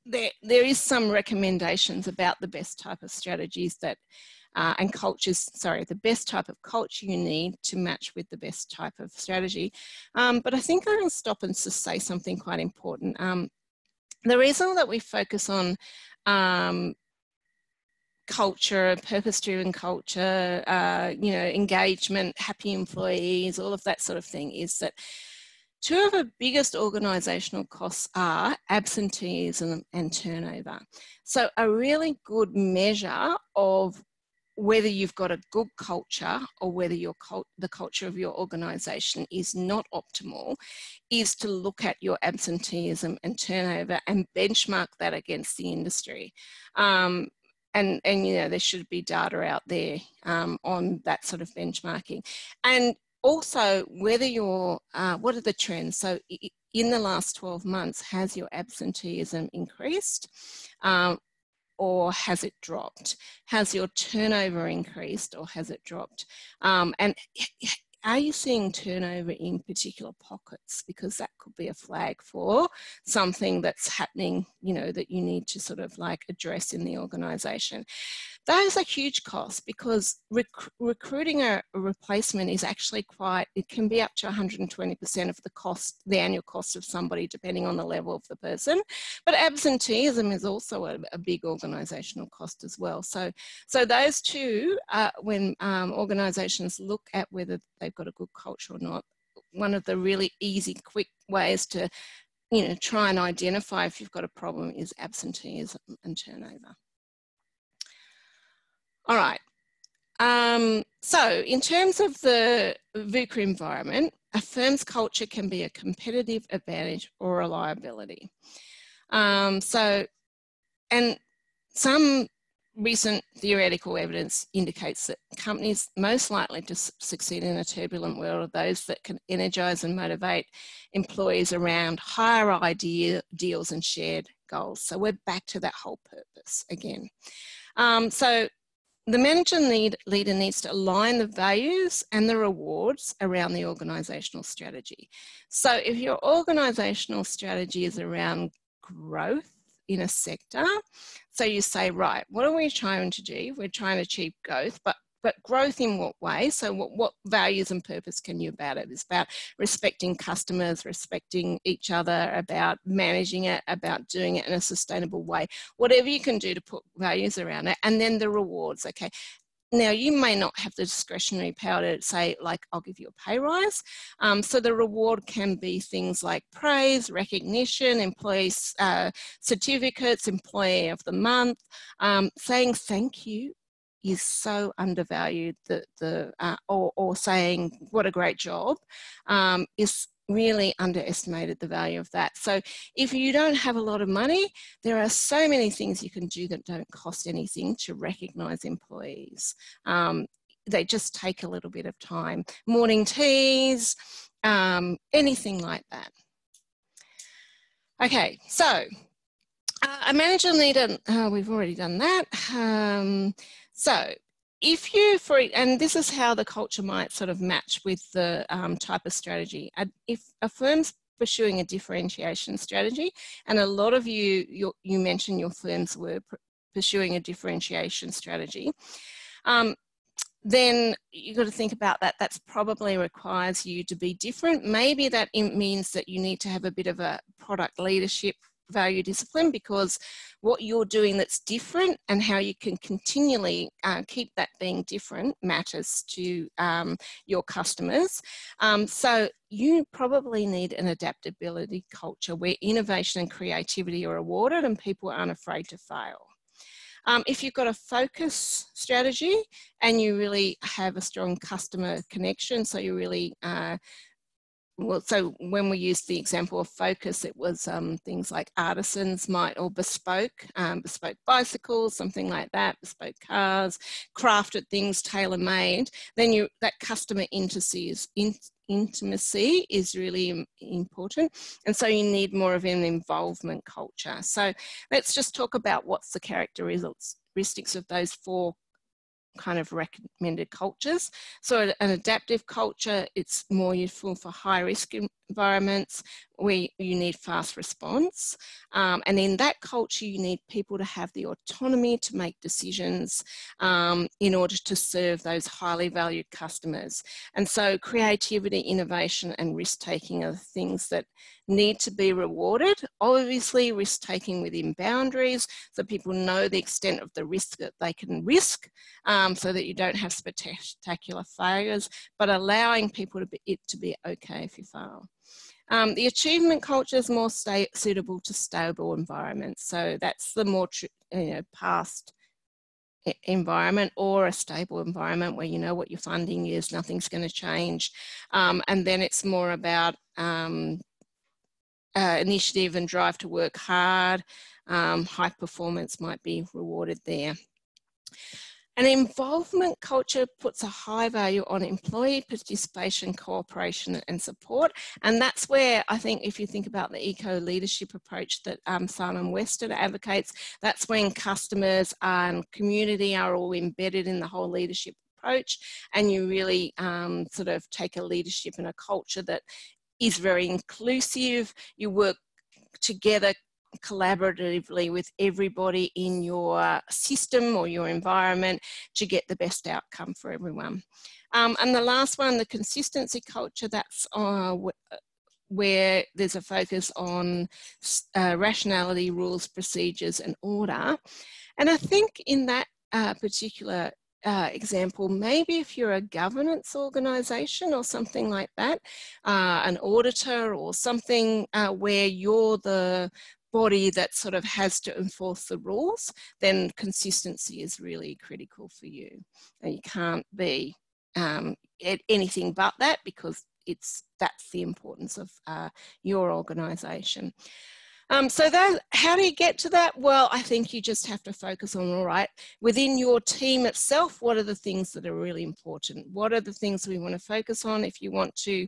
there is some recommendations about the best type of strategies that and cultures, sorry, the best type of culture you need to match with the best type of strategy. But I think I'm going to stop and just say something quite important. The reason that we focus on culture, purpose-driven culture, you know, engagement, happy employees, all of that sort of thing, is that two of the biggest organisational costs are absenteeism and turnover. So a really good measure of whether you've got a good culture or whether your the culture of your organisation is not optimal is to look at your absenteeism and turnover and benchmark that against the industry. And you know, there should be data out there on that sort of benchmarking. And also, whether you're, what are the trends? So in the last 12 months, has your absenteeism increased or has it dropped? Has your turnover increased or has it dropped? And Are you seeing turnover in particular pockets? Because that could be a flag for something that's happening, you know, that you need to sort of like address in the organisation. Those are huge costs, because recruiting a replacement is actually quite, it can be up to 120% of the cost, the annual cost of somebody, depending on the level of the person. But absenteeism is also a big organisational cost as well. So those two, when organisations look at whether they've got a good culture or not, one of the really easy, quick ways to, you know, try and identify if you've got a problem is absenteeism and turnover. All right. So in terms of the VUCA environment, a firm's culture can be a competitive advantage or a liability. And some recent theoretical evidence indicates that companies most likely to succeed in a turbulent world are those that can energise and motivate employees around higher ideals and shared goals. So we're back to that whole purpose again. So the manager leader needs to align the values and the rewards around the organisational strategy. So if your organisational strategy is around growth in a sector, so you say, right, what are we trying to do? We're trying to achieve growth, but growth in what way? So what values and purpose can you about it? It's about respecting customers, respecting each other, about managing it, about doing it in a sustainable way. Whatever you can do to put values around it. And then the rewards, okay. Now, you may not have the discretionary power to say, like, I'll give you a pay rise. So the reward can be things like praise, recognition, employee certificates, employee of the month. Saying thank you is so undervalued, or saying what a great job is really underestimated, the value of that. So if you don't have a lot of money, there are so many things you can do that don't cost anything to recognise employees. They just take a little bit of time. Morning teas, anything like that. Okay, so a manager need a, we've already done that. So if you, and this is how the culture might sort of match with the type of strategy. If a firm's pursuing a differentiation strategy, and a lot of you mentioned your firms were pursuing a differentiation strategy, then you've got to think about that. That's probably requires you to be different. Maybe that means that you need to have a bit of a product leadership value discipline, because what you're doing that's different and how you can continually keep that being different matters to your customers. So you probably need an adaptability culture where innovation and creativity are rewarded and people aren't afraid to fail. If you've got a focus strategy and you really have a strong customer connection, so you really well, so when we used the example of focus, it was things like artisans might, or bespoke, bespoke bicycles, something like that, bespoke cars, crafted things, tailor-made. Then that customer intimacy is really important. And so you need more of an involvement culture. So let's just talk about what's the characteristics of those four kind of recommended cultures. So an adaptive culture, it's more useful for high risk environments where you need fast response. And in that culture, you need people to have the autonomy to make decisions in order to serve those highly valued customers. And so creativity, innovation, and risk taking are the things that need to be rewarded. Obviously, risk taking within boundaries, so people know the extent of the risk that they can risk, so that you don't have spectacular failures, but allowing people to be okay if you fail. The achievement culture is more suitable to stable environments. So that's the more past environment, or a stable environment where you know what your funding is, nothing's going to change. And then it's more about initiative and drive to work hard. High performance might be rewarded there. An involvement culture puts a high value on employee participation, cooperation, and support. And that's where I think, if you think about the eco-leadership approach that Simon Weston advocates, that's when customers and community are all embedded in the whole leadership approach, and you really sort of take a leadership and a culture that is very inclusive. You work together collaboratively with everybody in your system or your environment to get the best outcome for everyone. And the last one, the consistency culture, that's where there's a focus on rationality, rules, procedures and order. And I think in that particular example, maybe if you're a governance organisation or something like that, an auditor or something where you're the body that sort of has to enforce the rules, then consistency is really critical for you. And you can't be anything but that, because that's the importance of your organisation. So how do you get to that? Well, I think you just have to focus on, all right, within your team itself, what are the things that are really important? What are the things we want to focus on? If you want to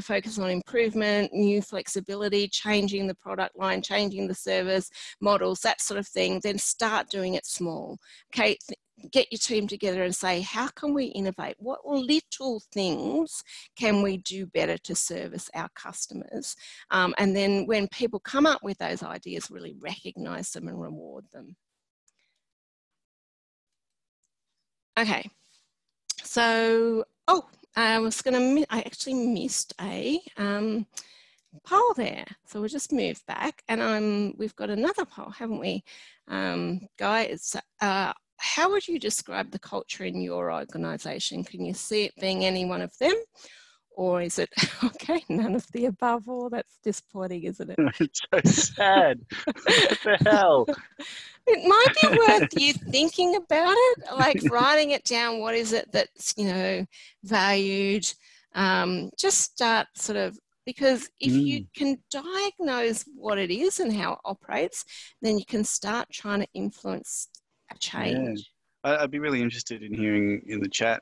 focus on improvement, new flexibility, changing the product line, changing the service models, that sort of thing, then start doing it small. Okay, get your team together and say, how can we innovate? What little things can we do better to service our customers? And then when people come up with those ideas, really recognise them and reward them. Okay, so, oh, I actually missed a poll there. So we'll just move back, and we've got another poll, haven't we? Guy, it's, how would you describe the culture in your organisation? Can you see it being any one of them? Or is it, okay, none of the above? Oh, that's disappointing, isn't it? It's so sad. What the hell? It might be worth you thinking about it, like writing it down. What is it that's, you know, valued? Just start sort of, because if you can diagnose what it is and how it operates, then you can start trying to influence a change. Yeah. I'd be really interested in hearing in the chat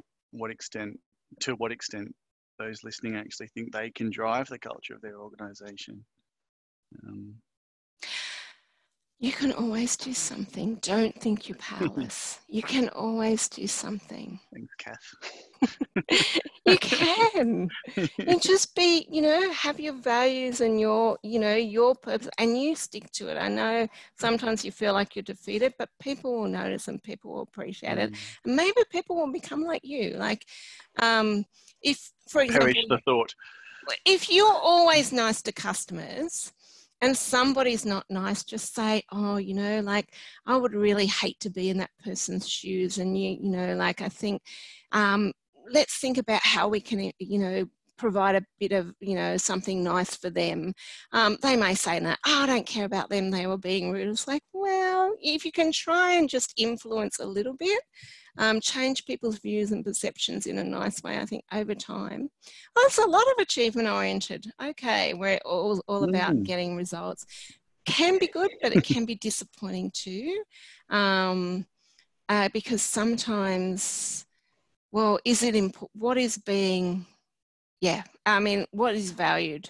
to what extent those listening actually think they can drive the culture of their organisation. You can always do something. Don't think you're powerless. You can always do something. Thanks, Kath. You can. You just be, you know, have your values and your, you know, your purpose, and you stick to it. I know sometimes you feel like you're defeated, but people will notice and people will appreciate it. And maybe people will become like you. Like, if, for example, perish the thought. If you're always nice to customers, and somebody's not nice, just say, oh, you know, like, I would really hate to be in that person's shoes. And, you know, like, I think, let's think about how we can, you know, provide a bit of, you know, something nice for them. They may say that, oh, I don't care about them, they were being rude. It's like, well, if you can try and just influence a little bit, change people's views and perceptions in a nice way, I think over time. Oh, it's a lot of achievement oriented. Okay, we're all about getting results. Can be good, but it can be disappointing too. Because sometimes, well, is it important? What is being, yeah, I mean, what is valued?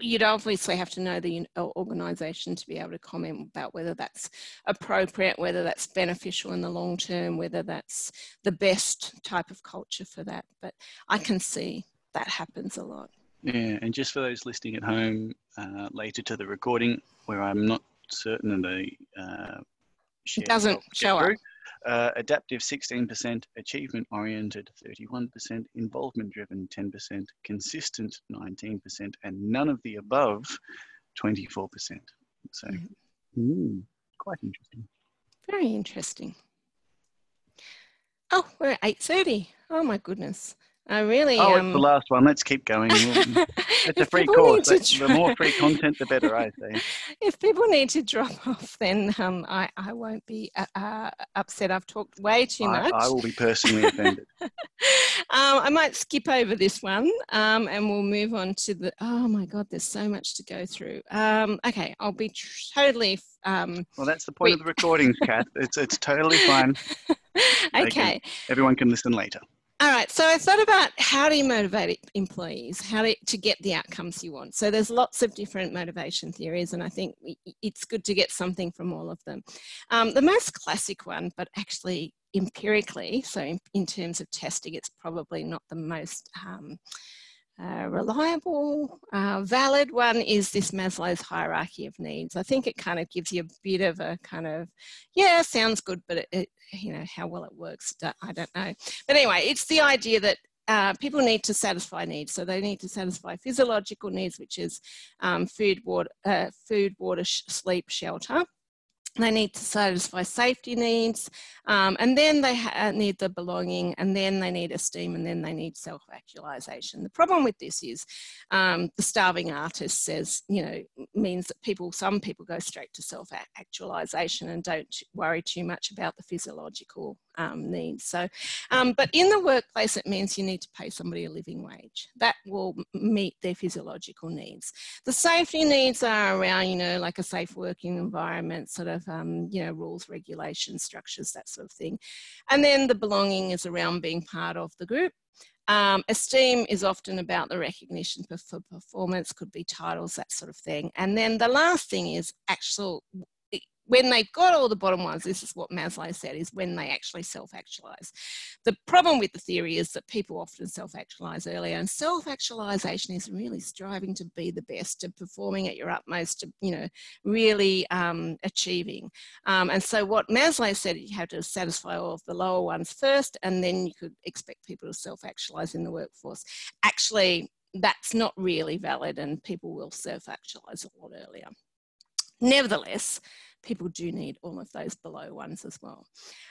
You'd obviously have to know the organisation to be able to comment about whether that's appropriate, whether that's beneficial in the long term, whether that's the best type of culture for that. But I can see that happens a lot. Yeah, and just for those listening at home, later to the recording, where I'm not certain that it doesn't show up. Adaptive 16%, achievement oriented 31%, involvement driven 10%, consistent 19%, and none of the above 24%. So quite interesting. Very interesting. Oh, we're at 8:30. Oh my goodness. I really. Oh, it's the last one. Let's keep going. It's a free course. The more free content, the better, I think. If people need to drop off, then I won't be upset. I've talked way too much. I will be personally offended. I might skip over this one and we'll move on to the. Oh my God, there's so much to go through. Okay, I'll be totally. Well, that's the point of the recordings, Kath. It's totally fine. Okay. Everyone can listen later. All right, so I thought about how do you motivate employees, to get the outcomes you want. So there's lots of different motivation theories, and I think it's good to get something from all of them. The most classic one, but actually empirically, so in terms of testing, it's probably not the most reliable, valid one, is this Maslow's hierarchy of needs. I think it kind of gives you a bit of a kind of, yeah, sounds good, but it, you know, how well it works, I don't know. But anyway, it's the idea that people need to satisfy needs. So they need to satisfy physiological needs, which is food, water, sleep, shelter. They need to satisfy safety needs, and then they need the belonging, and then they need esteem, and then they need self-actualization. The problem with this is the starving artist says, you know, means that some people go straight to self-actualization and don't worry too much about the physiological needs. So, but in the workplace, it means you need to pay somebody a living wage. That will meet their physiological needs. The safety needs are around, you know, like a safe working environment, sort of, you know, rules, regulations, structures, that sort of thing. And then the belonging is around being part of the group. Esteem is often about the recognition for performance, could be titles, that sort of thing. And then the last thing is actual, when they've got all the bottom ones, this is what Maslow said, is when they actually self-actualise. The problem with the theory is that people often self-actualise earlier, and self-actualisation is really striving to be the best, to performing at your utmost, to, you know, really achieving. And so what Maslow said, you have to satisfy all of the lower ones first, and then you could expect people to self-actualise in the workforce. Actually, that's not really valid, and people will self-actualise a lot earlier. Nevertheless, people do need all of those below ones as well.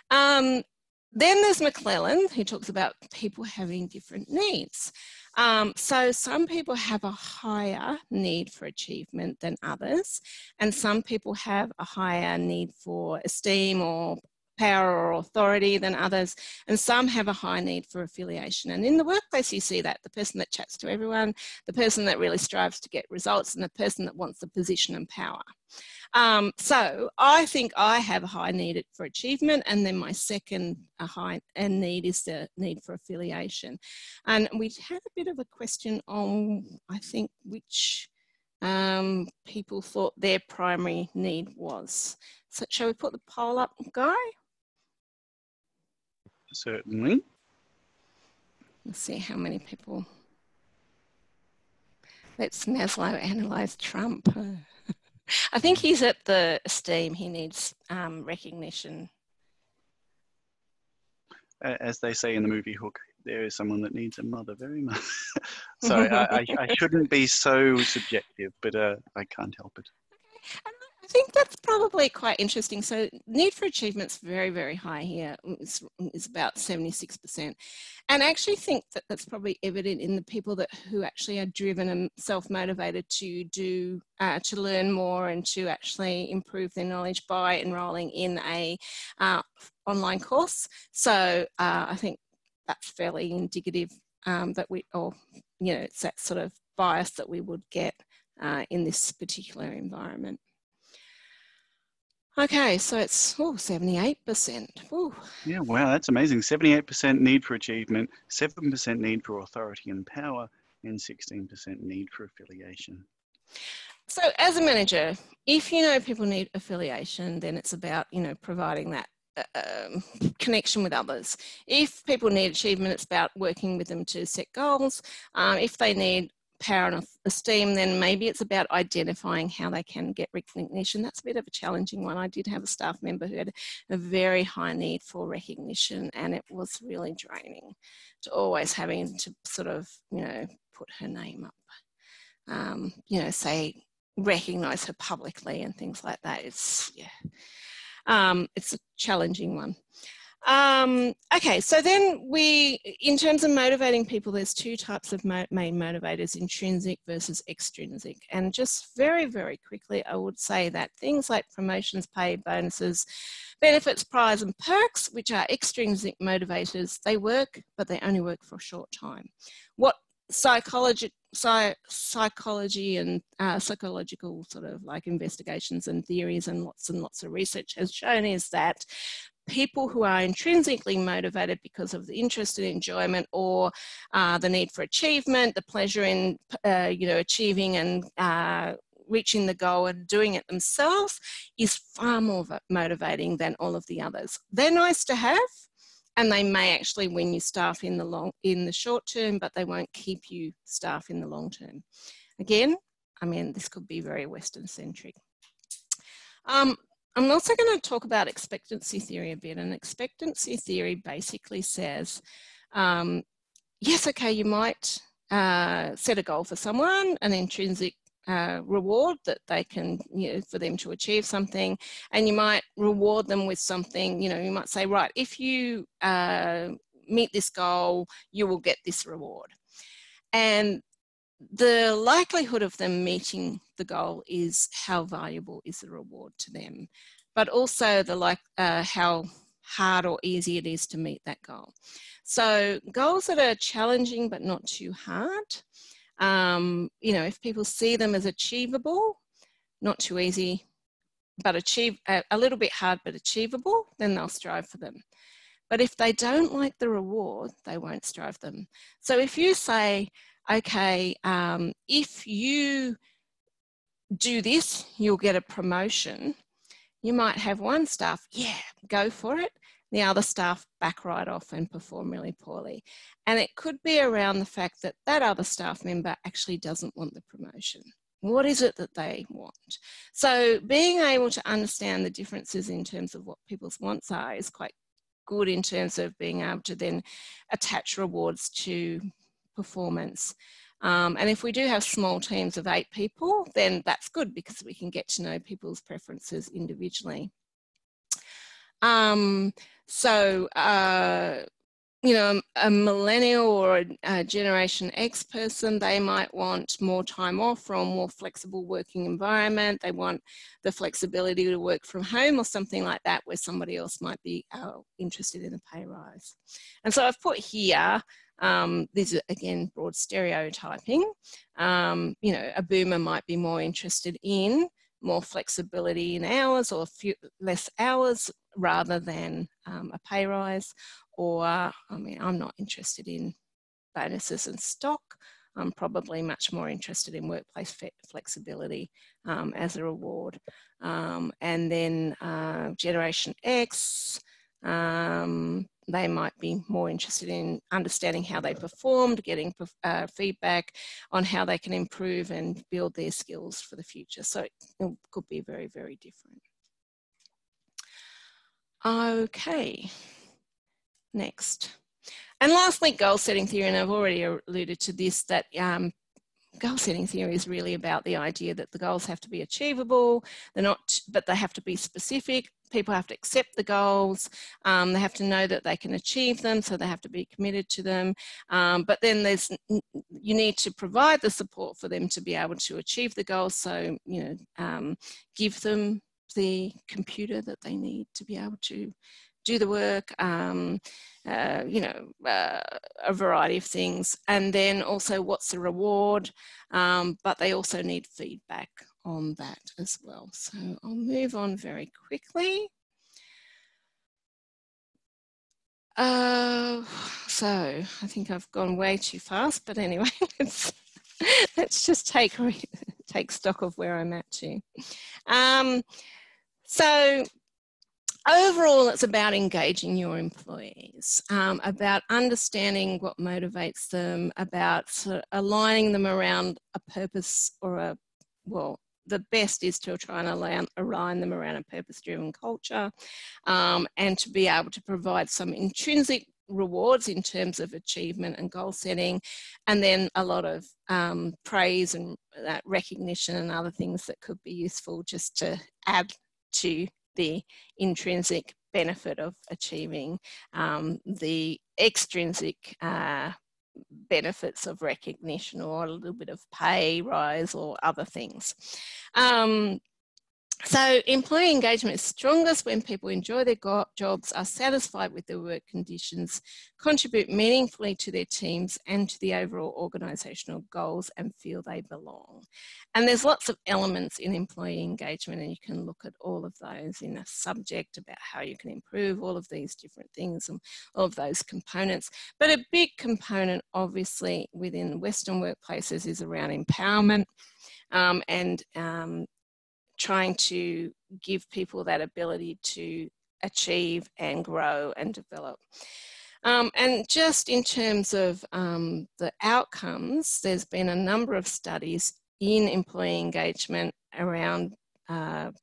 Then there's McClellan, who talks about people having different needs. So some people have a higher need for achievement than others, and some people have a higher need for esteem or power or authority than others, and some have a high need for affiliation. And in the workplace you see that, the person that chats to everyone, the person that really strives to get results, and the person that wants the position and power. So I think I have a high need for achievement, and then my second high need is the need for affiliation. And we had a bit of a question on, I think, which people thought their primary need was. So shall we put the poll up, Guy? Certainly. Let's see how many people. Let's Maslow analyse Trump. I think he's at the esteem. He needs recognition. As they say in the movie Hook, there is someone that needs a mother very much. Sorry, I shouldn't be so subjective, but I can't help it. Okay. And I think that's probably quite interesting. So need for achievement's very, very high here. It's about 76%. And I actually think that that's probably evident in the people that who actually are driven and self-motivated to do, to learn more and to actually improve their knowledge by enrolling in a online course. So I think that's fairly indicative that we, or, you know, it's that sort of bias that we would get in this particular environment. Okay, so it's 78%. Ooh. Yeah, wow, that's amazing. 78% need for achievement, 7% need for authority and power, and 16% need for affiliation. So as a manager, if you know people need affiliation, then it's about, you know, providing that connection with others. If people need achievement, it's about working with them to set goals. If they need power and esteem, then maybe it's about identifying how they can get recognition. That's a bit of a challenging one. I did have a staff member who had a very high need for recognition, and it was really draining to always having to sort of, you know, put her name up, you know, say, recognize her publicly and things like that. It's, yeah. It's a challenging one. Okay, so then we, in terms of motivating people, there's two types of main motivators, intrinsic versus extrinsic. And just very, very quickly, I would say that things like promotions, pay, bonuses, benefits, prize and perks, which are extrinsic motivators, they work, but they only work for a short time. What psychology and psychological sort of like investigations and theories and lots of research has shown is that people who are intrinsically motivated because of the interest and enjoyment, or the need for achievement, the pleasure in achieving and reaching the goal and doing it themselves, is far more motivating than all of the others. They're nice to have, and they may actually win you staff in the short term, but they won't keep you staff in the long term. Again, I mean, this could be very Western centric. I'm also going to talk about expectancy theory a bit, and expectancy theory basically says, yes, okay, you might set a goal for someone, an intrinsic reward that they can, for them to achieve something, and you might reward them with something, you might say, right, if you meet this goal, you will get this reward. And the likelihood of them meeting the goal is how valuable is the reward to them, but also the how hard or easy it is to meet that goal. So goals that are challenging but not too hard, if people see them as achievable, not too easy, but a little bit hard but achievable, then they'll strive for them. But if they don't like the reward, they won't strive them. So if you say, okay, if you do this, you'll get a promotion, you might have one staff, yeah, go for it. The other staff back right off and perform really poorly. And it could be around the fact that that other staff member actually doesn't want the promotion. What is it that they want? So being able to understand the differences in terms of what people's wants are is quite good in terms of being able to then attach rewards to performance. And if we do have small teams of 8 people, then that's good because we can get to know people's preferences individually. A millennial or a Generation X person, they might want more time off or a more flexible working environment. They want the flexibility to work from home or something like that, where somebody else might be interested in a pay rise. And so I've put here, these are again broad stereotyping. A boomer might be more interested in more flexibility in hours or less hours rather than a pay rise. Or, I'm not interested in bonuses and stock. I'm probably much more interested in workplace flexibility as a reward. Generation X, they might be more interested in understanding how they performed, getting feedback on how they can improve and build their skills for the future. So it could be very, very different. Okay, next. And lastly, goal setting theory, and I've already alluded to this, that goal setting theory is really about the idea that the goals have to be achievable, but they have to be specific. People have to accept the goals, they have to know that they can achieve them, so they have to be committed to them. But then you need to provide the support for them to be able to achieve the goals, so give them the computer that they need to be able to do the work, a variety of things. And then also, what's the reward? But they also need feedback on that as well. So I'll move on very quickly. So I think I've gone way too fast, but anyway, let's just take stock of where I'm at too. Overall, it's about engaging your employees, about understanding what motivates them, about sort of aligning them around a purpose or the best is to try and align them around a purpose-driven culture, and to be able to provide some intrinsic rewards in terms of achievement and goal setting, and then a lot of praise and recognition and other things that could be useful just to add to the intrinsic benefit of achieving the extrinsic benefits of recognition or a little bit of pay rise or other things. So employee engagement is strongest when people enjoy their jobs, are satisfied with their work conditions, contribute meaningfully to their teams and to the overall organisational goals, and feel they belong. And there's lots of elements in employee engagement, and you can look at all of those in a subject about how you can improve all of these different things and all of those components. But a big component, obviously, within Western workplaces is around empowerment and trying to give people that ability to achieve and grow and develop. And just in terms of the outcomes, there's been a number of studies in employee engagement around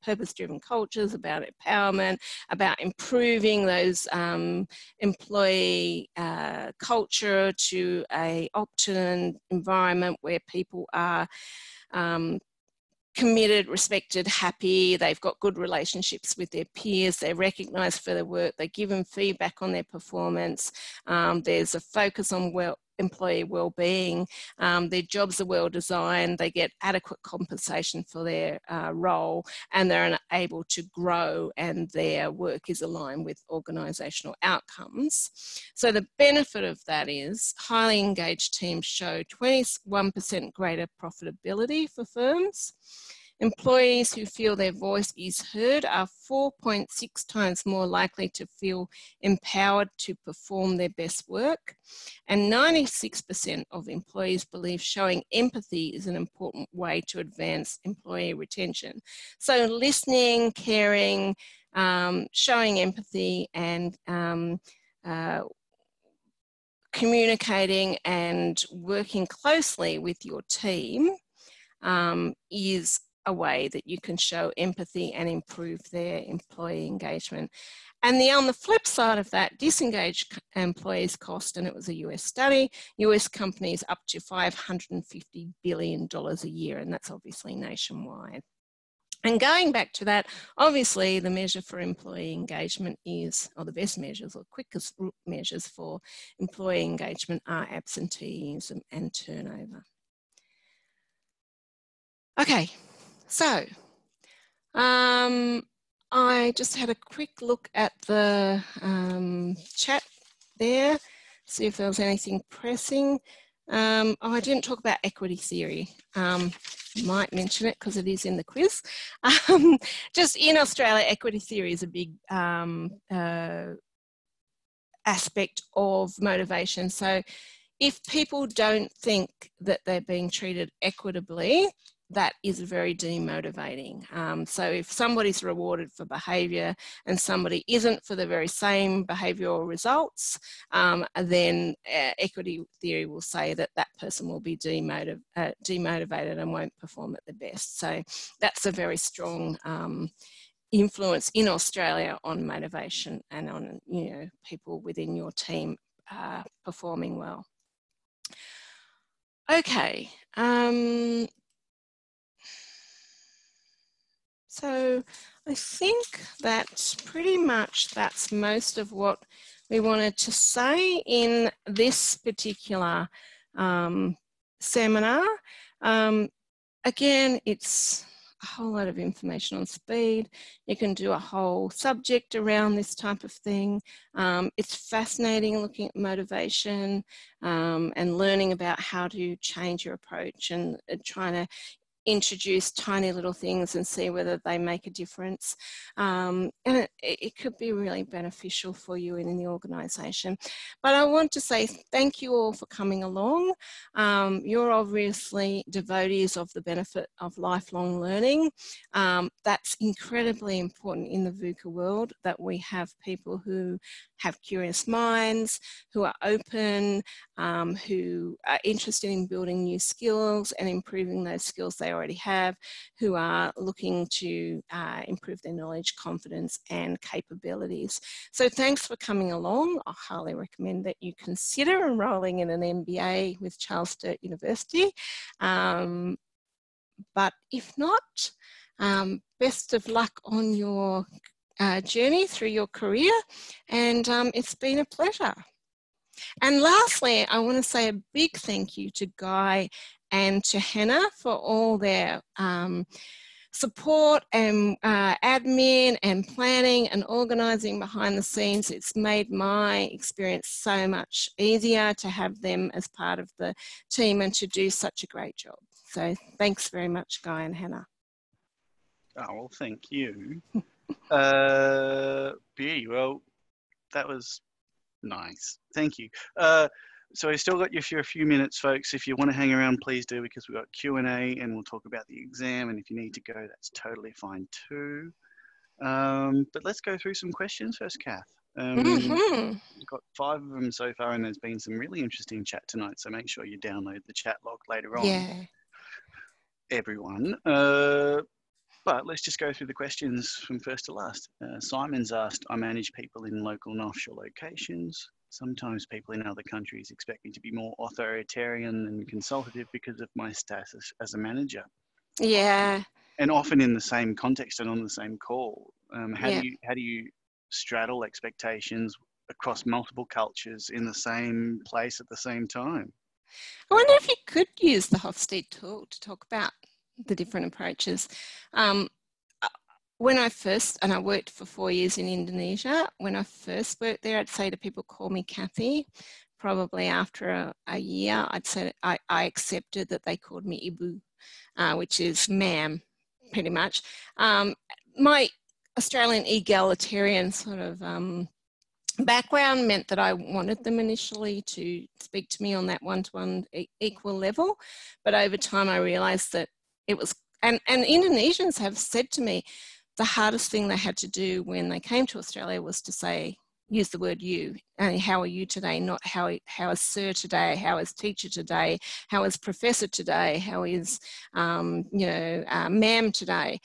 purpose-driven cultures, about empowerment, about improving those employee culture to an optimum environment where people are committed, respected, happy, they've got good relationships with their peers, they're recognised for their work, they're given feedback on their performance, there's a focus on employee wellbeing, their jobs are well designed, they get adequate compensation for their role, and they're able to grow, and their work is aligned with organisational outcomes. So the benefit of that is highly engaged teams show 21% greater profitability for firms. Employees who feel their voice is heard are 4.6 times more likely to feel empowered to perform their best work. And 96% of employees believe showing empathy is an important way to advance employee retention. So listening, caring, showing empathy, and communicating and working closely with your team is a way that you can show empathy and improve their employee engagement. And on the flip side of that, disengaged employees cost, and it was a US study, US companies up to $550 billion a year, and that's obviously nationwide. And going back to that, obviously the measure for employee engagement is, or the best measures or quickest measures for employee engagement are absenteeism and turnover. Okay, so I just had a quick look at the chat there, see if there was anything pressing. Oh, I didn't talk about equity theory. Might mention it because it is in the quiz. Just in Australia, equity theory is a big aspect of motivation. So if people don't think that they're being treated equitably, that is very demotivating. So if somebody's rewarded for behaviour and somebody isn't for the very same behavioural results, then equity theory will say that that person will be demotivated and won't perform at the best. So that's a very strong influence in Australia on motivation and on, you know, people within your team performing well. Okay. So I think that's pretty much, that's most of what we wanted to say in this particular seminar. Again, it's a whole lot of information on speed. You can do a whole subject around this type of thing. It's fascinating looking at motivation and learning about how to change your approach and trying to introduce tiny little things and see whether they make a difference, and it could be really beneficial for you in the organisation. But I want to say thank you all for coming along. You're obviously devotees of the benefit of lifelong learning. That's incredibly important in the VUCA world, that we have people who have curious minds, who are open, who are interested in building new skills and improving those skills they already have, who are looking to improve their knowledge, confidence and capabilities. So thanks for coming along. I highly recommend that you consider enrolling in an MBA with Charles Sturt University. But if not, best of luck on your journey through your career, and it's been a pleasure. And lastly, I want to say a big thank you to Guy and to Hannah for all their support and admin and planning and organising behind the scenes. It's made my experience so much easier to have them as part of the team and to do such a great job. So thanks very much, Guy and Hannah. Oh, well, thank you. Well, that was nice. Thank you. So I've still got you for a few minutes, folks. If you want to hang around, please do, because we've got Q&A and we'll talk about the exam. And if you need to go, that's totally fine too. But let's go through some questions first, Kath. We've got 5 of them so far, and there's been some really interesting chat tonight. So make sure you download the chat log later on, everyone. But let's just go through the questions from first to last. Simon's asked, I manage people in local and offshore locations. Sometimes people in other countries expect me to be more authoritarian and consultative because of my status as a manager. Yeah. And often in the same context and on the same call. How do you straddle expectations across multiple cultures in the same place at the same time? I wonder if you could use the Hofstede tool to talk about the different approaches. When I first, and I worked for 4 years in Indonesia, when I first worked there, I'd say to people, call me Kathy. Probably after a year, I'd say I accepted that they called me Ibu, which is ma'am, pretty much. My Australian egalitarian sort of background meant that I wanted them initially to speak to me on that one-to-one equal level. But over time, I realised that it was, and Indonesians have said to me, the hardest thing they had to do when they came to Australia was to say, use the word you, and how are you today, not how is sir today, how is teacher today, how is professor today, how is, ma'am today,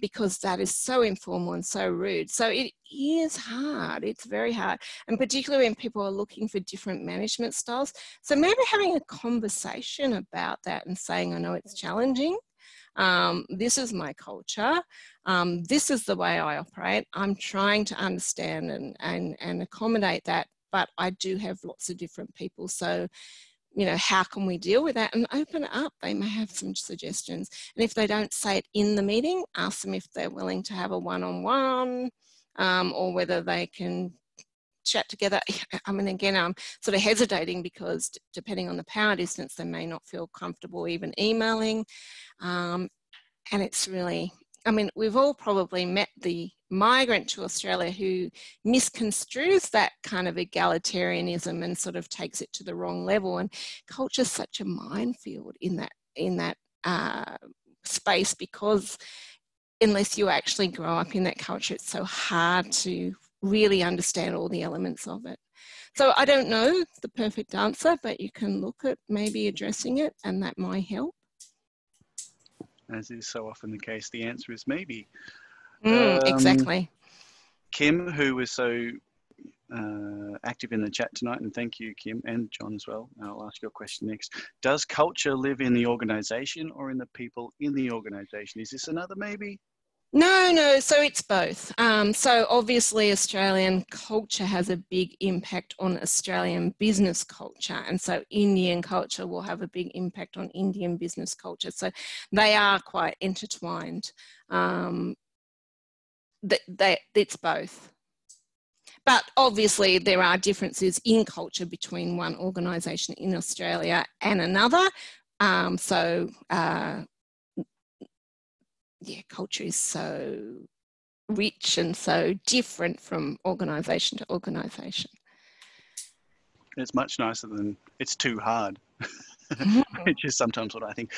because that is so informal and so rude. So it is hard, it's very hard, and particularly when people are looking for different management styles. So maybe having a conversation about that and saying, I know it's challenging, this is my culture, this is the way I operate. I'm trying to understand and accommodate that, but I do have lots of different people. So, you know, how can we deal with that and open it up? They may have some suggestions. And if they don't say it in the meeting, ask them if they're willing to have a one-on-one, or whether they can chat together. I mean, again, I'm sort of hesitating because depending on the power distance, they may not feel comfortable even emailing. And it's really, I mean, we've all probably met the migrant to Australia who misconstrues that kind of egalitarianism and sort of takes it to the wrong level. And culture's such a minefield in that space, because unless you actually grow up in that culture, it's so hard to really understand all the elements of it. So I don't know the perfect answer, but you can look at maybe addressing it, and that might help. As is so often the case, the answer is maybe. Exactly. Kim, who was so active in the chat tonight, and thank you, Kim, and John as well. I'll ask your question next. Does culture live in the organisation or in the people in the organisation? Is this another maybe? No, so it's both. So obviously Australian culture has a big impact on Australian business culture, and so Indian culture will have a big impact on Indian business culture. So they are quite intertwined. It's both. But obviously there are differences in culture between one organisation in Australia and another. Culture is so rich and so different from organisation to organisation. It's much nicer than it's too hard, which is sometimes what I think.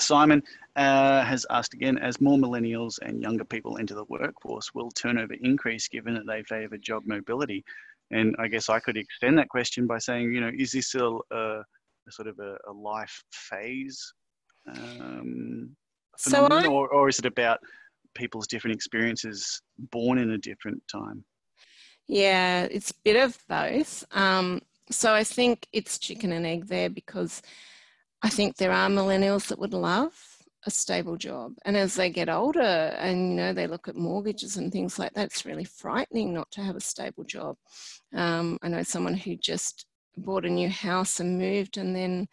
Simon has asked again, as more millennials and younger people enter the workforce, will turnover increase given that they favour job mobility? And I guess I could extend that question by saying, you know, is this still a sort of a life phase? Or is it about people's different experiences born in a different time? Yeah, it's a bit of both. So I think it's chicken and egg there, because I think there are millennials that would love a stable job. And as they get older and, you know, they look at mortgages and things like that, it's really frightening not to have a stable job. I know someone who just bought a new house and moved, and then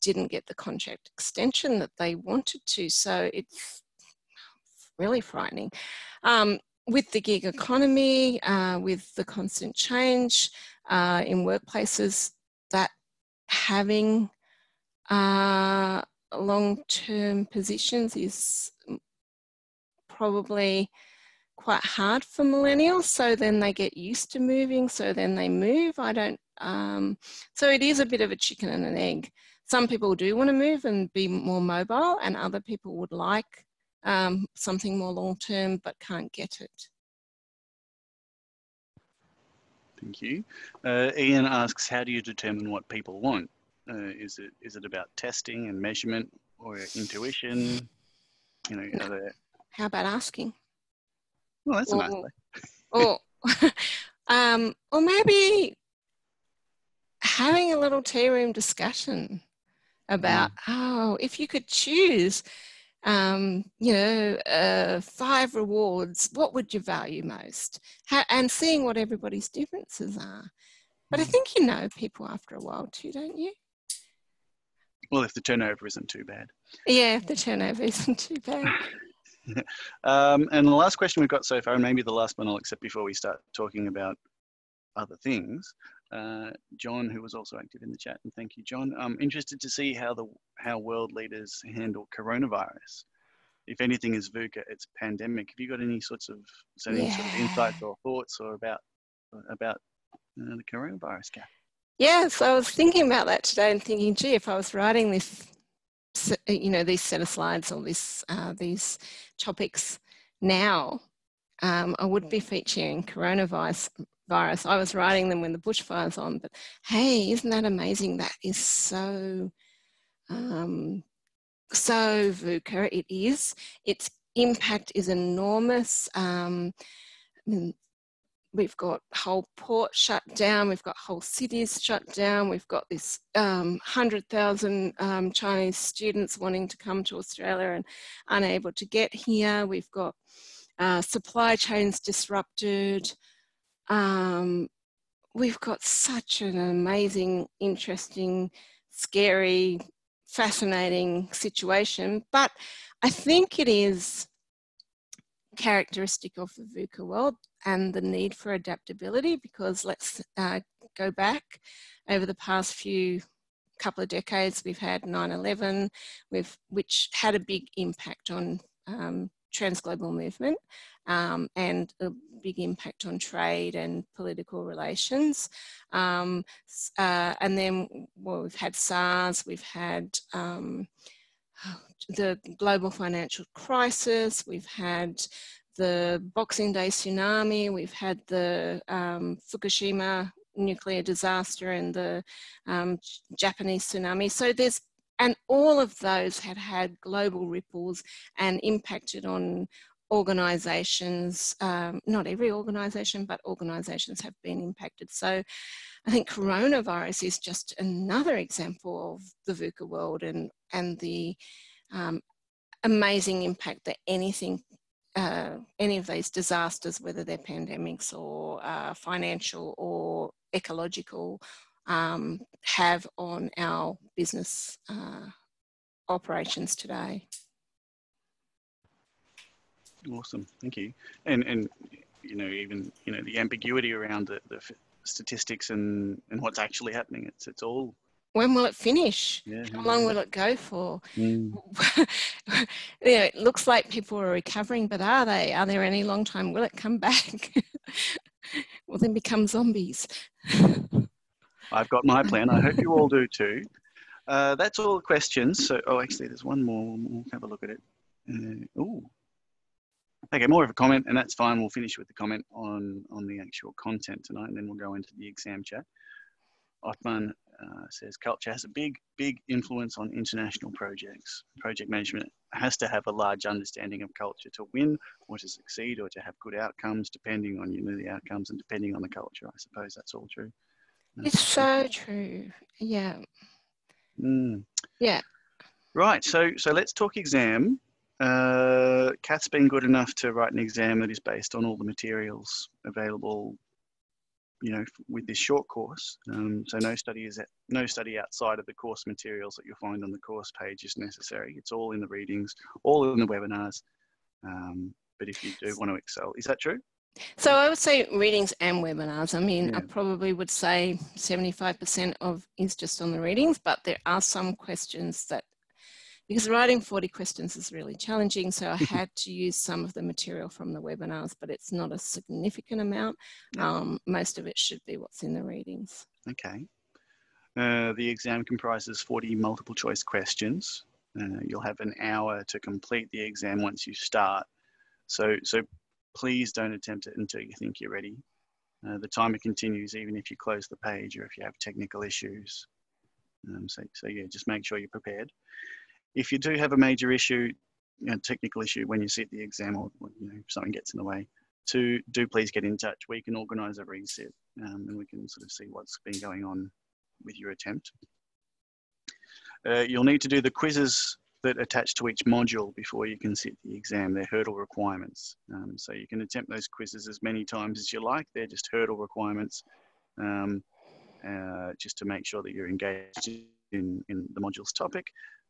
didn't get the contract extension that they wanted to. So it's really frightening. With the gig economy, with the constant change in workplaces, that having long-term positions is probably quite hard for millennials. So then they get used to moving, so then they move. So it is a bit of a chicken and an egg. Some people do want to move and be more mobile, and other people would like something more long-term but can't get it. Thank you. Ian asks, how do you determine what people want? Is it about testing and measurement or intuition? You know, no. How about asking? Well, that's a nice way. Or maybe having a little tea room discussion about, oh, if you could choose, you know, 5 rewards, what would you value most? And seeing what everybody's differences are. But I think you know people after a while too, don't you? Well, if the turnover isn't too bad. Yeah, if the turnover isn't too bad. And the last question we've got so far, and maybe the last one I'll accept before we start talking about other things. John, who was also active in the chat, and thank you, John. I'm interested to see how world leaders handle coronavirus. If anything is VUCA, it's pandemic. Have you got any sorts of, sort of insights or thoughts or about the coronavirus, Kath? Yeah, so I was thinking about that today and thinking, gee, if I was writing this, you know, these set of slides or this, these topics now, I would be featuring coronavirus. I was writing them when the bushfire's on, but hey, isn't that amazing? That is so, so VUCA. It is. Its impact is enormous. I mean, we've got whole ports shut down. We've got whole cities shut down. We've got this 100,000 Chinese students wanting to come to Australia and unable to get here. We've got supply chains disrupted. We've got such an amazing, interesting, scary, fascinating situation, but I think it is characteristic of the VUCA world and the need for adaptability, because let's go back over the past couple of decades. We've had 9/11, which had a big impact on transglobal movement and a big impact on trade and political relations. And then, well, we've had SARS, we've had the global financial crisis, we've had the Boxing Day tsunami, we've had the Fukushima nuclear disaster and the Japanese tsunami. So there's And all of those had had global ripples and impacted on organisations. Not every organisation, but organisations have been impacted. So I think coronavirus is just another example of the VUCA world and the amazing impact that any of these disasters, whether they're pandemics or financial or ecological, have on our business operations today. Awesome, thank you. And you know, even you know the ambiguity around the statistics and what's actually happening. It's all. When will it finish? Yeah. How long will it go for? Mm. You know, it looks like people are recovering, but are they? Are there any long time? Will it come back? Will then become zombies? I've got my plan. I hope you all do too. That's all the questions. So, oh, actually, there's one more. We'll have a look at it. Okay, more of a comment, and that's fine. We'll finish with the comment on the actual content tonight, and then we'll go into the exam chat. Othman says, culture has a big, big influence on international projects. Project management has to have a large understanding of culture to win or to succeed or to have good outcomes, depending on, you know, the outcomes and depending on the culture. I suppose that's all true. It's so true. Yeah. Mm. Yeah. Right. So let's talk exam. Kath's been good enough to write an exam that is based on all the materials available, you know, with this short course. So no study outside of the course materials that you'll find on the course page is necessary. It's all in the readings, all in the webinars, But if you do want to excel, is that true? So I would say readings and webinars. I mean, I probably would say 75% of is just on the readings, but there are some questions that, because writing 40 questions is really challenging, so I had to use some of the material from the webinars, but it's not a significant amount. Most of it should be what's in the readings. Okay. The exam comprises 40 multiple choice questions. You'll have an hour to complete the exam once you start. So please don't attempt it until you think you're ready. The timer continues even if you close the page or if you have technical issues. So just make sure you're prepared. If you do have a major issue, technical issue when you sit the exam, or if something gets in the way, do please get in touch. We can organise a resit and we can sort of see what's been going on with your attempt. You'll need to do the quizzes that attach to each module before you can sit the exam. They're hurdle requirements. So you can attempt those quizzes as many times as you like. They're just hurdle requirements, just to make sure that you're engaged in the module's topic,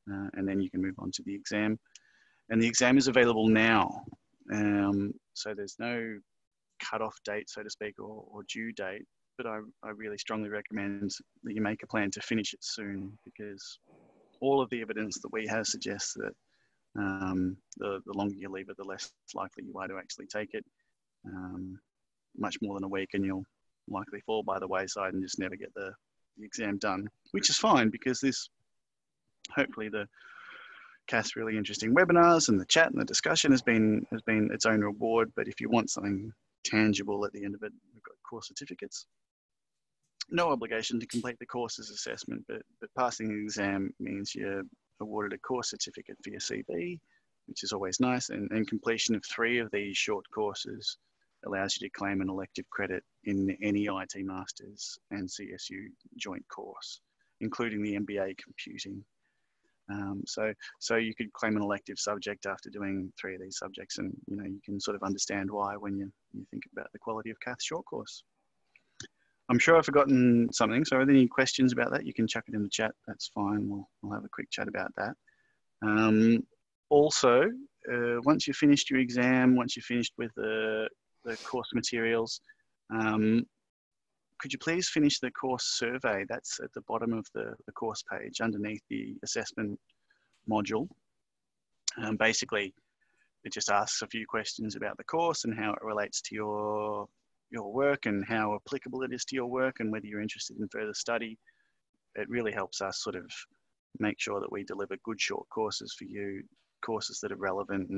and then you can move on to the exam. And the exam is available now. So there's no cutoff date, so to speak, or due date, but I really strongly recommend that you make a plan to finish it soon, because all of the evidence that we have suggests that the longer you leave it, the less likely you are to actually take it. Much more than a week, and you'll likely fall by the wayside and just never get the exam done, which is fine, because this, hopefully the Kath's really interesting webinars and the chat and the discussion has been its own reward. But if you want something tangible at the end of it, we've got course certificates. No obligation to complete the course's assessment, but passing the exam means you're awarded a course certificate for your CV, which is always nice, and completion of 3 of these short courses allows you to claim an elective credit in any IT Masters and CSU joint course, including the MBA computing. So you could claim an elective subject after doing 3 of these subjects, and you can sort of understand why when you think about the quality of Kath's short course. I'm sure I've forgotten something, so are there any questions about that? You can chuck it in the chat, that's fine. We'll have a quick chat about that. Also, once you've finished your exam, once you've finished with the course materials, could you please finish the course survey? That's at the bottom of the course page underneath the assessment module. Basically, it just asks a few questions about the course and how it relates to your work and how applicable it is to your work and whether you're interested in further study. It really helps us sort of make sure that we deliver good short courses for you, courses that are relevant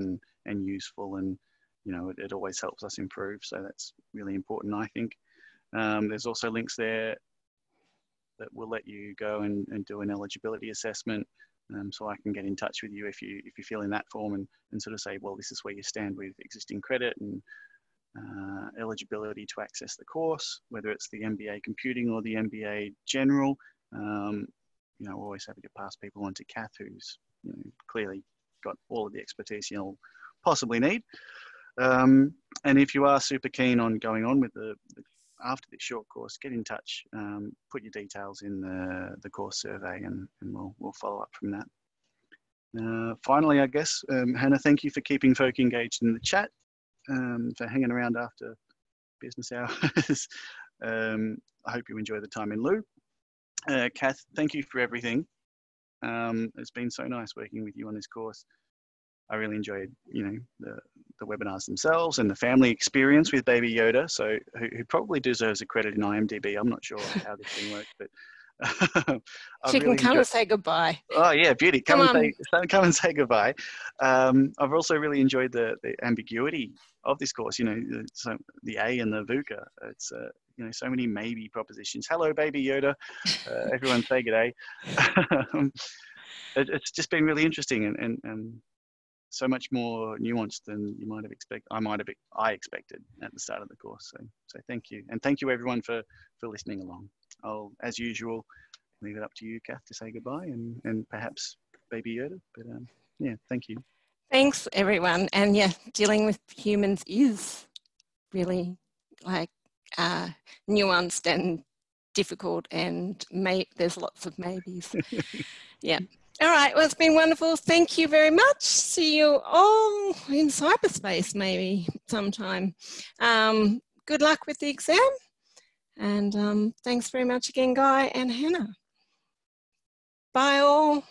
and useful, and it always helps us improve, so that's really important, I think. There's also links there that will let you go and do an eligibility assessment, so I can get in touch with you if you fill in that form and sort of say, well, this is where you stand with existing credit and eligibility to access the course, whether it's the MBA computing or the MBA general. We're always happy to pass people on to Kath, who's clearly got all of the expertise you'll possibly need. And if you are super keen on going on with the after this short course, get in touch, put your details in the course survey, and we'll follow up from that. Finally, I guess, Hannah, thank you for keeping folk engaged in the chat. For hanging around after business hours. I hope you enjoy the time in lieu. Kath, thank you for everything. It's been so nice working with you on this course. I really enjoyed, the webinars themselves and the family experience with Baby Yoda, so who probably deserves a credit in IMDb. I'm not sure how this thing works, but she can come and say goodbye. Oh yeah, beauty. Come and say goodbye. I've also really enjoyed the ambiguity of this course. So the A and the VUCA. It's so many maybe propositions. Hello, Baby Yoda. Everyone say good day. It's just been really interesting and so much more nuanced than you might have expected. I expected at the start of the course. So thank you, and thank you everyone for listening along. I'll, as usual, leave it up to you, Kath, to say goodbye and perhaps Baby Yoda. But thank you. Thanks, everyone. And dealing with humans is really nuanced and difficult, and there's lots of maybes. All right, well, it's been wonderful. Thank you very much. See you all in cyberspace maybe sometime. Good luck with the exam. And thanks very much again, Guy and Hannah. Bye all.